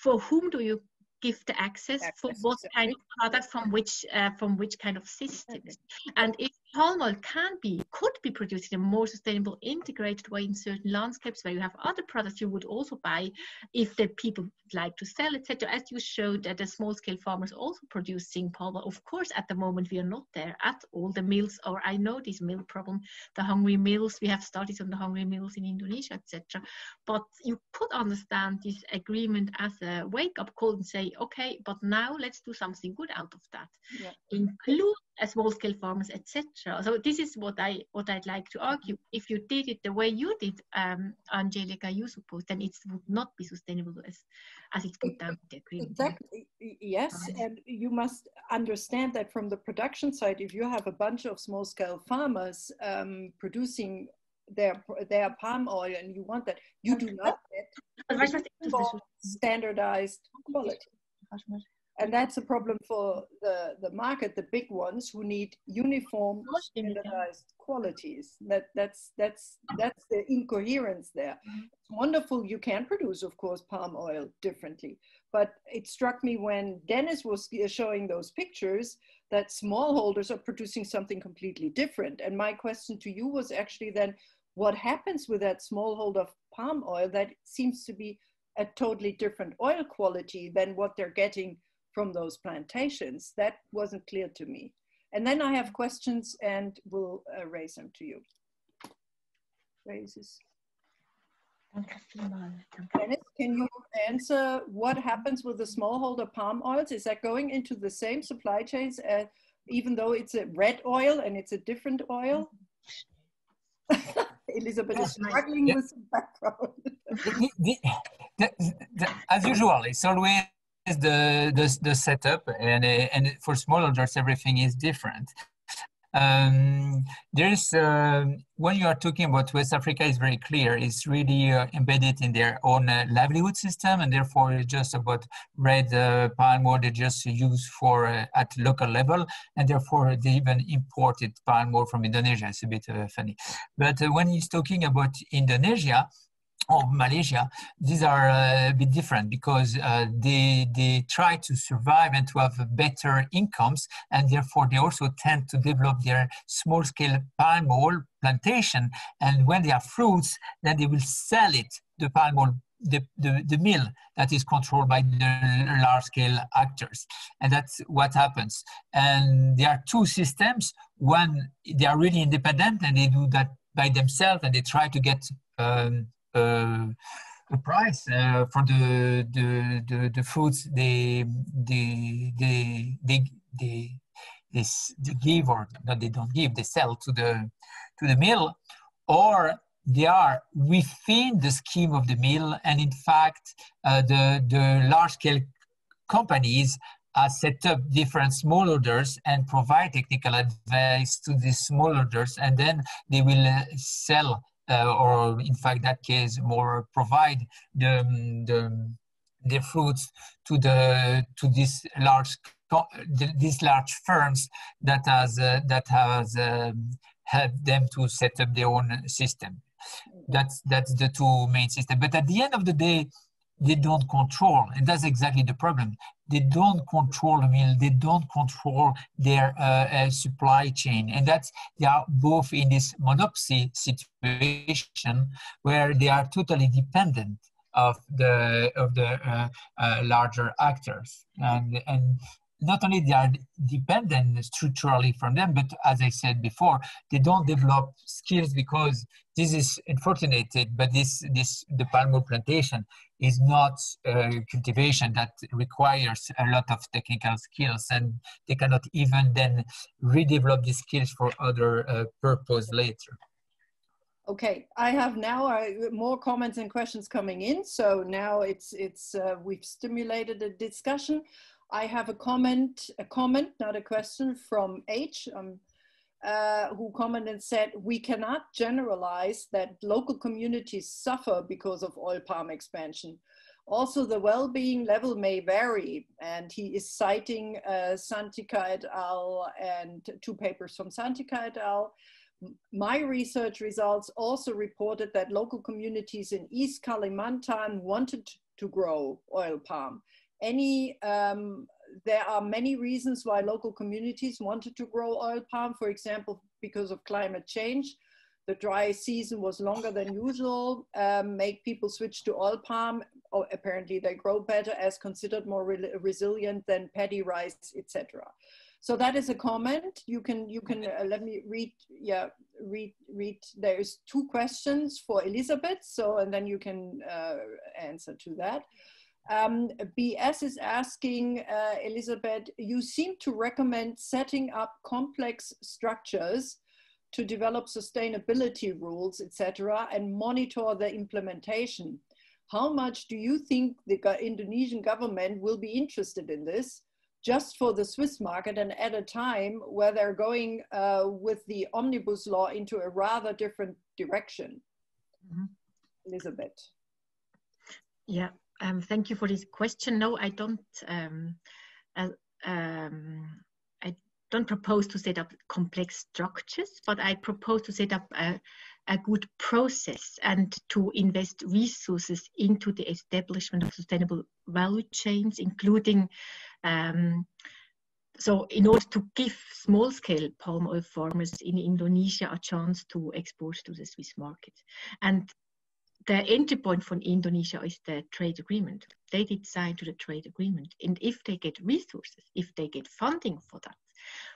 for whom do you give the access, access for what kind of product, from which, uh, from which kind of systems? And if palm oil can be, could be produced in a more sustainable, integrated way in certain landscapes where you have other products you would also buy if the people would like to sell, et cetera. As you showed that the small-scale farmers also producing palm oil. Of course, at the moment we are not there at all. The mills, or I know this mill problem, the hungry mills. We have studies on the hungry mills in Indonesia, et cetera. But you could understand this agreement as a wake-up call and say, okay, but now let's do something good out of that, yeah. Include small-scale farmers, et cetera. agriculture. So this is what I what I'd like to argue. If you did it the way you did, um, Angelika, you suppose, then it would not be sustainable as as it's put down in the agreement. Exactly. Yes, right. And you must understand that from the production side, if you have a bunch of small-scale farmers um, producing their their palm oil and you want that, you do not get standardized quality. And that's a problem for the, the market, the big ones who need uniform standardized qualities. That, that's, that's, that's the incoherence there. It's wonderful you can produce, of course, palm oil differently. But it struck me when Denis was showing those pictures that smallholders are producing something completely different. And my question to you was actually then, what happens with that smallholder palm oil that seems to be a totally different oil quality than what they're getting from those plantations? That wasn't clear to me. And then I have questions and we'll uh, raise them to you. Raises. Dennis, can you answer what happens with the smallholder palm oils? Is that going into the same supply chains, as, even though it's a red oil and it's a different oil? Elizabeth is struggling yeah. with some background. the, the, the, the, as usual, it's always the, the, the setup, and, and for smallholders, everything is different. Um, there's, uh, when you are talking about West Africa, it's very clear, it's really uh, embedded in their own uh, livelihood system, and therefore it's just about red uh, palm oil they just use for uh, at local level, and therefore they even imported palm oil from Indonesia. It's a bit uh, funny. But uh, when he's talking about Indonesia, or Malaysia, these are a bit different because uh, they, they try to survive and to have better incomes, and therefore they also tend to develop their small-scale palm oil plantation, and when they are fruits, then they will sell it, the palm oil, the, the, the mill that is controlled by the large-scale actors. And that's what happens. And there are two systems. One, they are really independent and they do that by themselves, and they try to get um, Uh, a price uh, for the, the the the fruits they they they they they, they, they give, or that they don't give, they sell to the to the mill, or they are within the scheme of the mill, and in fact uh, the the large scale companies are set up different smallholders and provide technical advice to these smallholders, and then they will uh, sell. Uh, or in fact, that case, more provide the the, the fruits to the to these large these large firms that has uh, that has uh, helped them to set up their own system. That's that's the two main systems. But at the end of the day, they don't control, and that's exactly the problem. They don't control the mill. They don't control their uh, uh, supply chain, and that's they are both in this monopsy situation where they are totally dependent of the of the uh, uh, larger actors, and and not only they are dependent structurally from them, but as I said before, they don't develop skills because this is unfortunate. But this this the palm oil plantation is not uh, cultivation that requires a lot of technical skills, and they cannot even then redevelop the skills for other uh, purpose later. Okay, I have now uh, more comments and questions coming in. So now it's it's uh, we've stimulated a discussion. I have a comment, a comment, not a question, from H. Um, Uh, who commented and said, we cannot generalize that local communities suffer because of oil palm expansion. Also, the well-being level may vary. And he is citing uh, Santika et al. And two papers from Santika et al. My research results also reported that local communities in East Kalimantan wanted to grow oil palm. Any... Um, There are many reasons why local communities wanted to grow oil palm, for example, because of climate change. The dry season was longer than usual, um, make people switch to oil palm, or apparently they grow better as considered more re resilient than paddy rice, et cetera. So that is a comment. You can, you can uh, let me read, yeah, read, read. There's two questions for Elizabeth, so, and then you can uh, answer to that. Um, B S is asking, uh, Elizabeth, you seem to recommend setting up complex structures to develop sustainability rules, et cetera, and monitor the implementation. How much do you think the Indonesian government will be interested in this, just for the Swiss market and at a time where they're going uh, with the omnibus law into a rather different direction? Mm-hmm. Elizabeth. Yeah, um, thank you for this question. No, I don't, um, uh, um, I don't propose to set up complex structures, but I propose to set up a, a good process and to invest resources into the establishment of sustainable value chains, including um, so in order to give small-scale palm oil farmers in Indonesia a chance to export to the Swiss market. And the entry point for Indonesia is the trade agreement. They did sign to the trade agreement. And if they get resources, if they get funding for that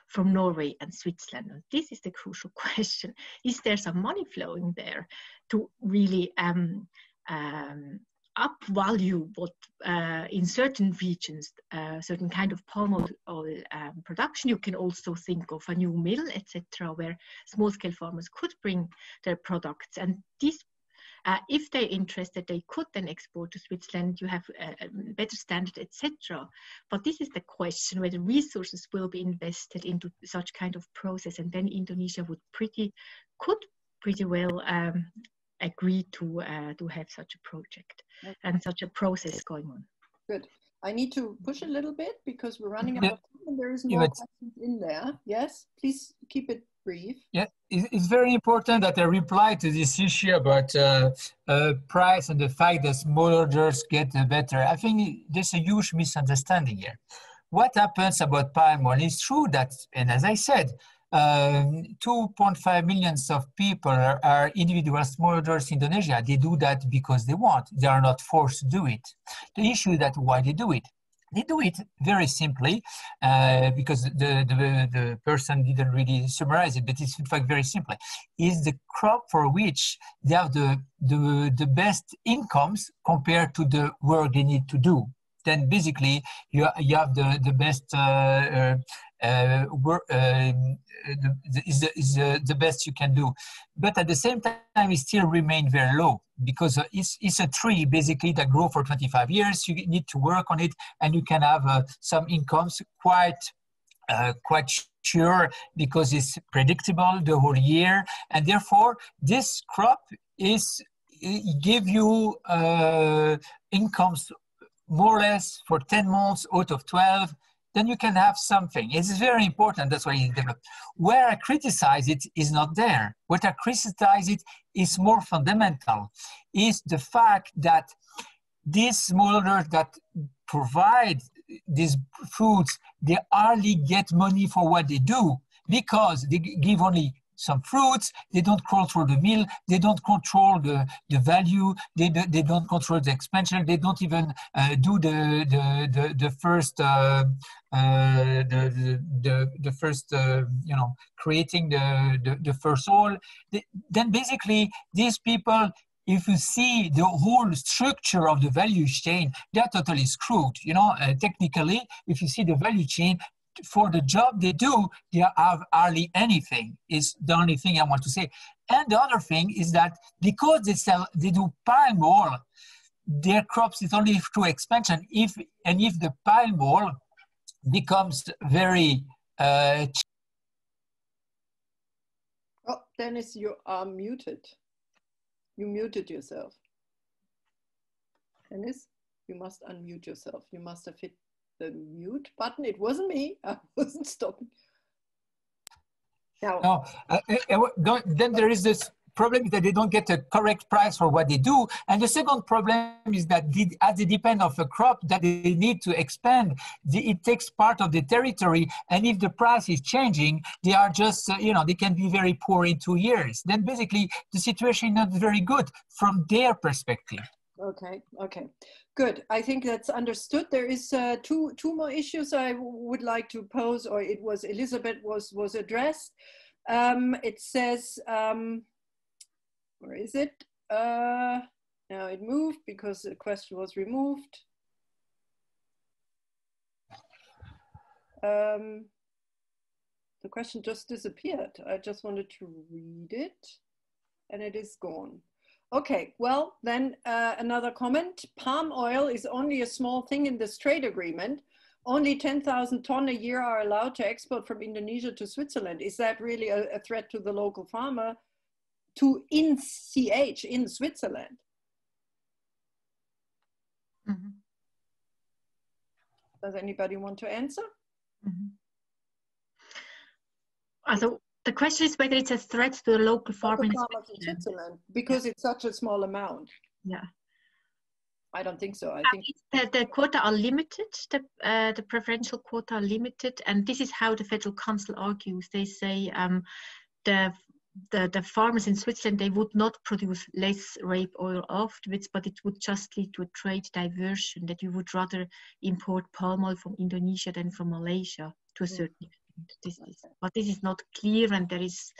from Norway and Switzerland, and this is the crucial question, is there some money flowing there to really um, um, upvalue what uh, in certain regions, uh, certain kind of palm oil um, production? You can also think of a new mill, et cetera, where small-scale farmers could bring their products. And these, uh, if they're interested, they could then export to Switzerland. You have a, a better standard, et cetera. But this is the question, whether resources will be invested into such kind of process, and then Indonesia would pretty, could pretty well um, agree to uh, to have such a project okay. and such a process going on. Good. I need to push a little bit because we're running out yeah. of time and there is more yeah, questions in there. Yes, please keep it brief. Yeah, it's very important that I reply to this issue about uh, uh, price and the fact that small orders get better. I think there's a huge misunderstanding here. What happens about palm oil? It's true that, and as I said, Um, two point five million of people are, are individual smallholders in Indonesia. They do that because they want. They are not forced to do it. The issue is that why they do it. They do it very simply uh, because the, the, the person didn't really summarize it, but it's in fact very simply. It's the crop for which they have the, the, the best incomes compared to the work they need to do. Then basically you, you have the, the best uh, uh, Uh, work, uh, the, is, the, is the, the best you can do. But at the same time, it still remains very low because it's, it's a tree basically that grows for twenty-five years. You need to work on it and you can have uh, some incomes quite, uh, quite sure because it's predictable the whole year. And therefore, this crop is give you uh, incomes more or less for ten months out of twelve. Then you can have something. It's very important, that's why you develop. Where I criticize it is not there. What I criticize it is more fundamental, is the fact that these smallholders that provide these fruits, they hardly get money for what they do because they give only some fruits, they don't control the mill, they don't control the, the value, they, do, they don't control the expansion, they don't even uh, do the, the, the, the first, uh, uh, the, the, the first uh, you know, creating the, the, the first oil. They, then basically, these people, if you see the whole structure of the value chain, they're totally screwed, you know, uh, technically, if you see the value chain, for the job they do, they have hardly anything, is the only thing I want to say. And the other thing is that because they sell, they do palm oil, their crops is only through expansion. If, and if the palm oil becomes very uh, cheap. Oh, Denis, you are muted. You muted yourself. Denis, you must unmute yourself. You must have hit the mute button. It wasn't me. I wasn't stopping. Now, no, uh, uh, uh, then there is this problem that they don't get a correct price for what they do. And the second problem is that they, as they depend on a crop that they need to expand, the, it takes part of the territory. And if the price is changing, they are just, uh, you know, they can be very poor in two years. Then basically the situation is not very good from their perspective. Okay, okay, good. I think that's understood. There is uh, two two more issues I would like to pose, or it was Elizabeth was was addressed. Um, it says, um, where is it? Uh, now it moved because the question was removed. um, the question just disappeared. I just wanted to read it and it is gone. Okay, well then uh, another comment. Palm oil is only a small thing in this trade agreement. Only ten thousand ton a year are allowed to export from Indonesia to Switzerland. Is that really a, a threat to the local farmer to in C H in Switzerland? Mm-hmm. Does anybody want to answer? Mm-hmm. So the question is whether it's a threat to the local farmer in Switzerland. in Switzerland because yeah. It's such a small amount. Yeah. I don't think so. I think the, the quota are limited, the, uh, the preferential quota are limited, and this is how the Federal Council argues. They say um, the, the, the farmers in Switzerland, they would not produce less rape oil afterwards, but it would just lead to a trade diversion, that you would rather import palm oil from Indonesia than from Malaysia to a certain extent. This is, but this is not clear, and there is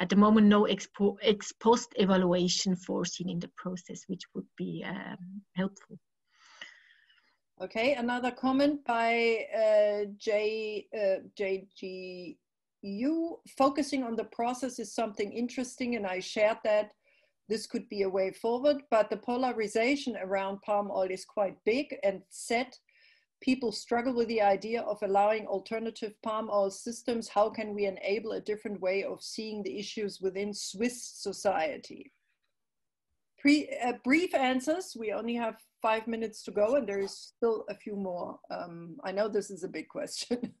at the moment no expo ex post evaluation foreseen in the process, which would be um, helpful. Okay, another comment by uh, J, uh, J G U. Focusing on the process is something interesting, and I shared that this could be a way forward, but the polarization around palm oil is quite big and set. People struggle with the idea of allowing alternative palm oil systems. How can we enable a different way of seeing the issues within Swiss society? Pre, uh, brief answers. We only have five minutes to go, and there is still a few more. Um, I know this is a big question.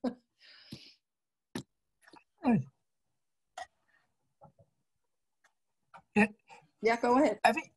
yeah. yeah, go ahead. I think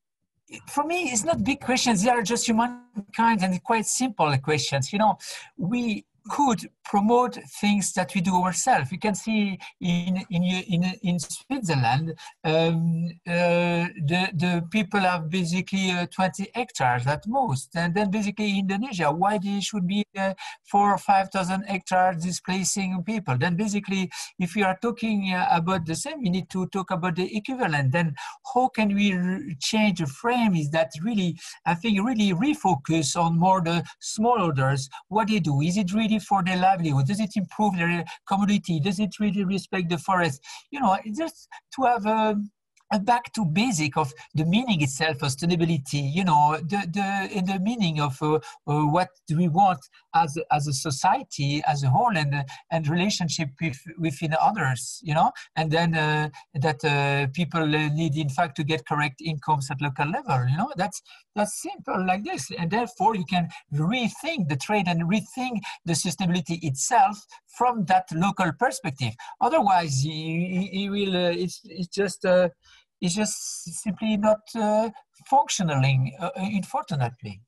for me, it's not big questions. They are just humankind and quite simple questions. You know, we could promote things that we do ourselves. You can see in in in, in Switzerland, um, uh, the the people have basically uh, twenty hectares at most, and then basically Indonesia. Why they should be uh, four or five thousand hectares displacing people? Then basically, if you are talking uh, about the same, you need to talk about the equivalent. Then how can we change the frame? Is that really? I think really refocus on more the smallholders. What they do? Is it really for their livelihood? Does it improve their commodity? Does it really respect the forest? You know, just to have a, a back to basic of the meaning itself, sustainability, you know, the, the, the meaning of uh, uh, what do we want as, as a society, as a whole, and, and relationship with, within others, you know, and then uh, that uh, people need, in fact, to get correct incomes at local level, you know, that's That's simple like this, and therefore you can rethink the trade and rethink the sustainability itself from that local perspective. Otherwise, you, you will. Uh, it's it's just uh, it's just simply not uh, functioning, uh, unfortunately.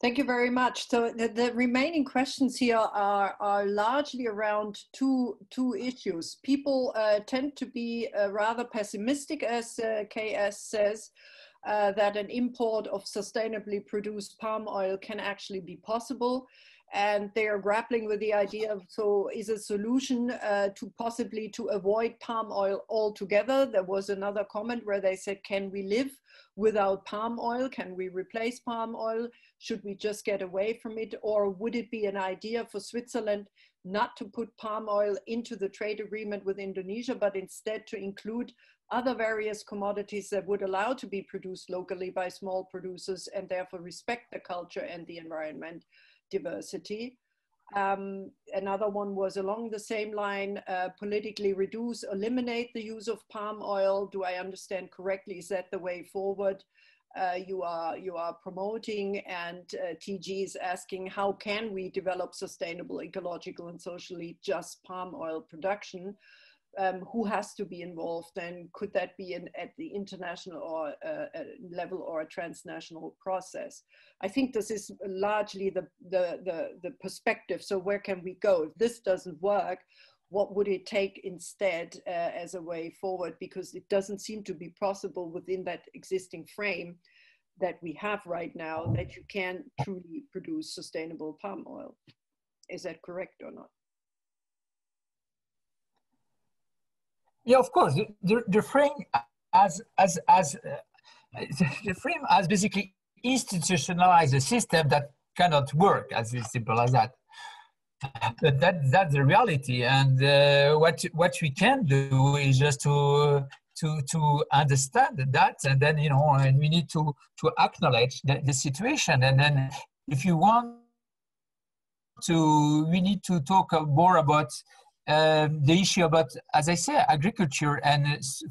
Thank you very much. So the, the remaining questions here are are largely around two two issues. People uh, tend to be uh, rather pessimistic, as uh, K S says. Uh, that an import of sustainably produced palm oil can actually be possible. And they are grappling with the idea of, so is a solution uh, to possibly to avoid palm oil altogether. There was another comment where they said, can we live without palm oil? Can we replace palm oil? Should we just get away from it? Or would it be an idea for Switzerland not to put palm oil into the trade agreement with Indonesia, but instead to include other various commodities that would allow to be produced locally by small producers and therefore respect the culture and the environment diversity. Um, another one was along the same line, uh, politically reduce, eliminate the use of palm oil. Do I understand correctly? Is that the way forward uh, you are, you are promoting? And uh, T G is asking, how can we develop sustainable, ecological and socially just palm oil production? Um, who has to be involved, and could that be in, at the international or uh, level or a transnational process? I think this is largely the, the, the, the perspective. So where can we go? If this doesn't work, what would it take instead uh, as a way forward? Because it doesn't seem to be possible within that existing frame that we have right now that you can truly produce sustainable palm oil. Is that correct or not? Yeah, of course. The, the frame as as as uh, the frame as basically institutionalized a system that cannot work, as simple as that. But that that's the reality, and uh, what what we can do is just to to to understand that, and then you know, and we need to to acknowledge the, the situation, and then if you want to, we need to talk more about um, the issue about, as I say, agriculture and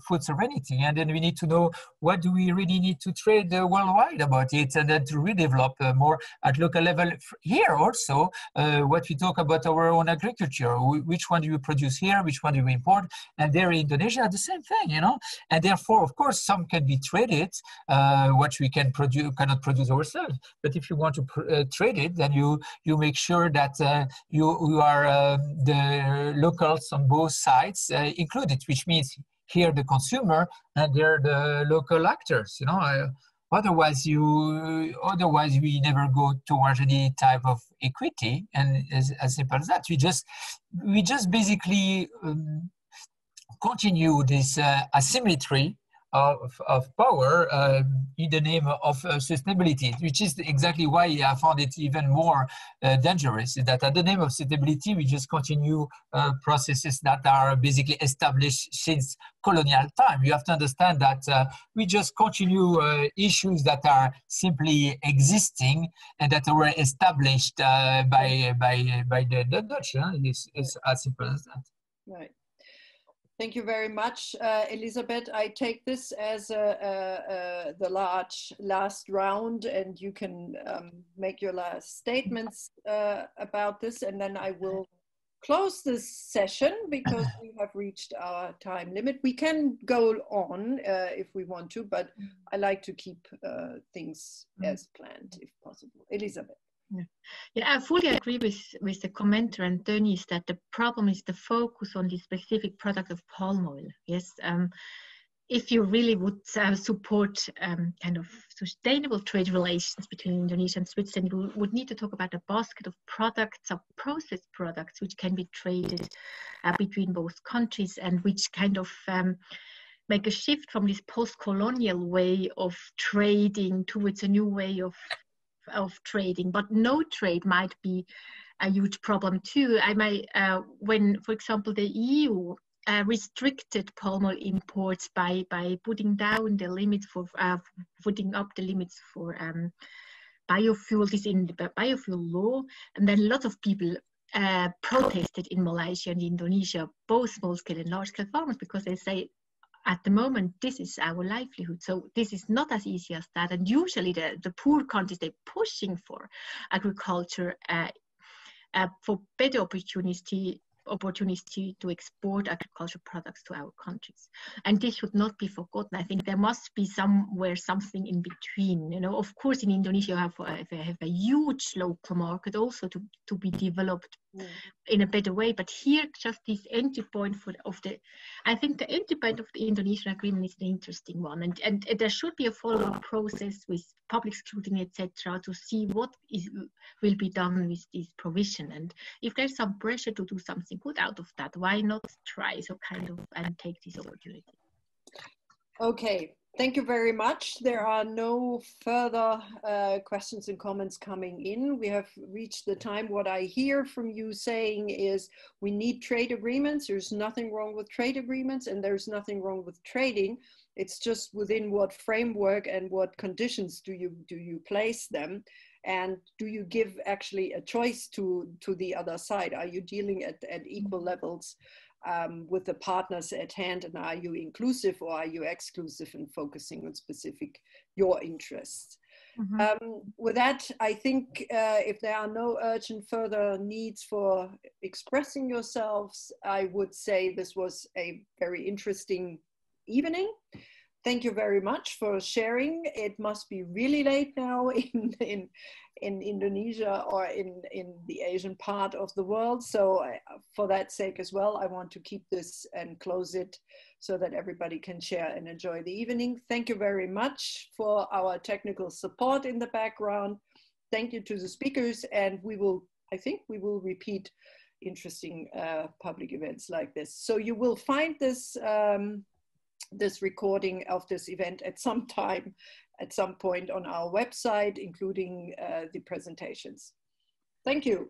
food sovereignty, and then we need to know what do we really need to trade uh, worldwide about it, and then to redevelop uh, more at local level here also, uh, what we talk about our own agriculture, which one do we produce here, which one do we import, and there in Indonesia, the same thing, you know, and therefore, of course, some can be traded, uh, what we can produce, cannot produce ourselves, but if you want to pr uh, trade it, then you, you make sure that uh, you, you are uh, the locals on both sides uh, included, which means here the consumer and there the local actors, you know. Uh, otherwise, you otherwise we never go towards any type of equity, and as, as simple as that. We just we just basically um, continue this uh, asymmetry of, of power uh, in the name of uh, sustainability, which is exactly why I found it even more uh, dangerous, is that at the name of sustainability, we just continue uh, processes that are basically established since colonial time. You have to understand that uh, we just continue uh, issues that are simply existing and that were established uh, by, by, by the, the Dutch. Huh? It's, it's as simple as that. Right. Thank you very much, uh, Elizabeth. I take this as a, a, a, the large last round, and you can um, make your last statements uh, about this, and then I will close this session because we have reached our time limit. We can go on uh, if we want to, but I like to keep uh, things as planned if possible. Elizabeth. Yeah. yeah, I fully agree with, with the commenter and Denis that the problem is the focus on the specific product of palm oil. Yes, um, if you really would uh, support um, kind of sustainable trade relations between Indonesia and Switzerland, we would need to talk about a basket of products, of processed products, which can be traded uh, between both countries and which kind of um, make a shift from this post-colonial way of trading towards a new way of of trading. But no trade might be a huge problem too. I might, uh, when, for example, the E U uh, restricted palm oil imports by by putting down the limits for uh, putting up the limits for um, biofuel. This in the biofuel law, and then lots of people uh, protested in Malaysia and Indonesia, both small scale and large scale farmers, because they say, at the moment, this is our livelihood. So this is not as easy as that. And usually the, the poor countries, they're pushing for agriculture, uh, uh, for better opportunity, opportunity to export agricultural products to our countries. And this should not be forgotten. I think there must be somewhere something in between. You know, of course, in Indonesia, you have, uh, they have a huge local market also to, to be developed mm. in a better way. But here, just this entry point for of the, I think the entry point of the Indonesian agreement is the interesting one. And, and, and there should be a follow-up process with public scrutiny, et cetera, to see what is will be done with this provision. And if there's some pressure to do something good out of that, why not try so kind of and take this opportunity? Okay, thank you very much. There are no further uh, questions and comments coming in. We have reached the time. What I hear from you saying is we need trade agreements. There's nothing wrong with trade agreements, and there's nothing wrong with trading. It's just within what framework and what conditions do you do you place them. And do you give actually a choice to, to the other side? Are you dealing at, at equal levels um, with the partners at hand? And are you inclusive or are you exclusive and focusing on specific your interests? Mm-hmm. um, with that, I think uh, if there are no urgent further needs for expressing yourselves, I would say this was a very interesting evening. Thank you very much for sharing. It must be really late now in, in, in Indonesia or in, in the Asian part of the world. So I, for that sake as well, I want to keep this and close it so that everybody can share and enjoy the evening. Thank you very much for our technical support in the background. Thank you to the speakers, and we will, I think we will repeat interesting uh, public events like this. So you will find this, um, this recording of this event at some time, at some point on our website, including uh, the presentations. Thank you.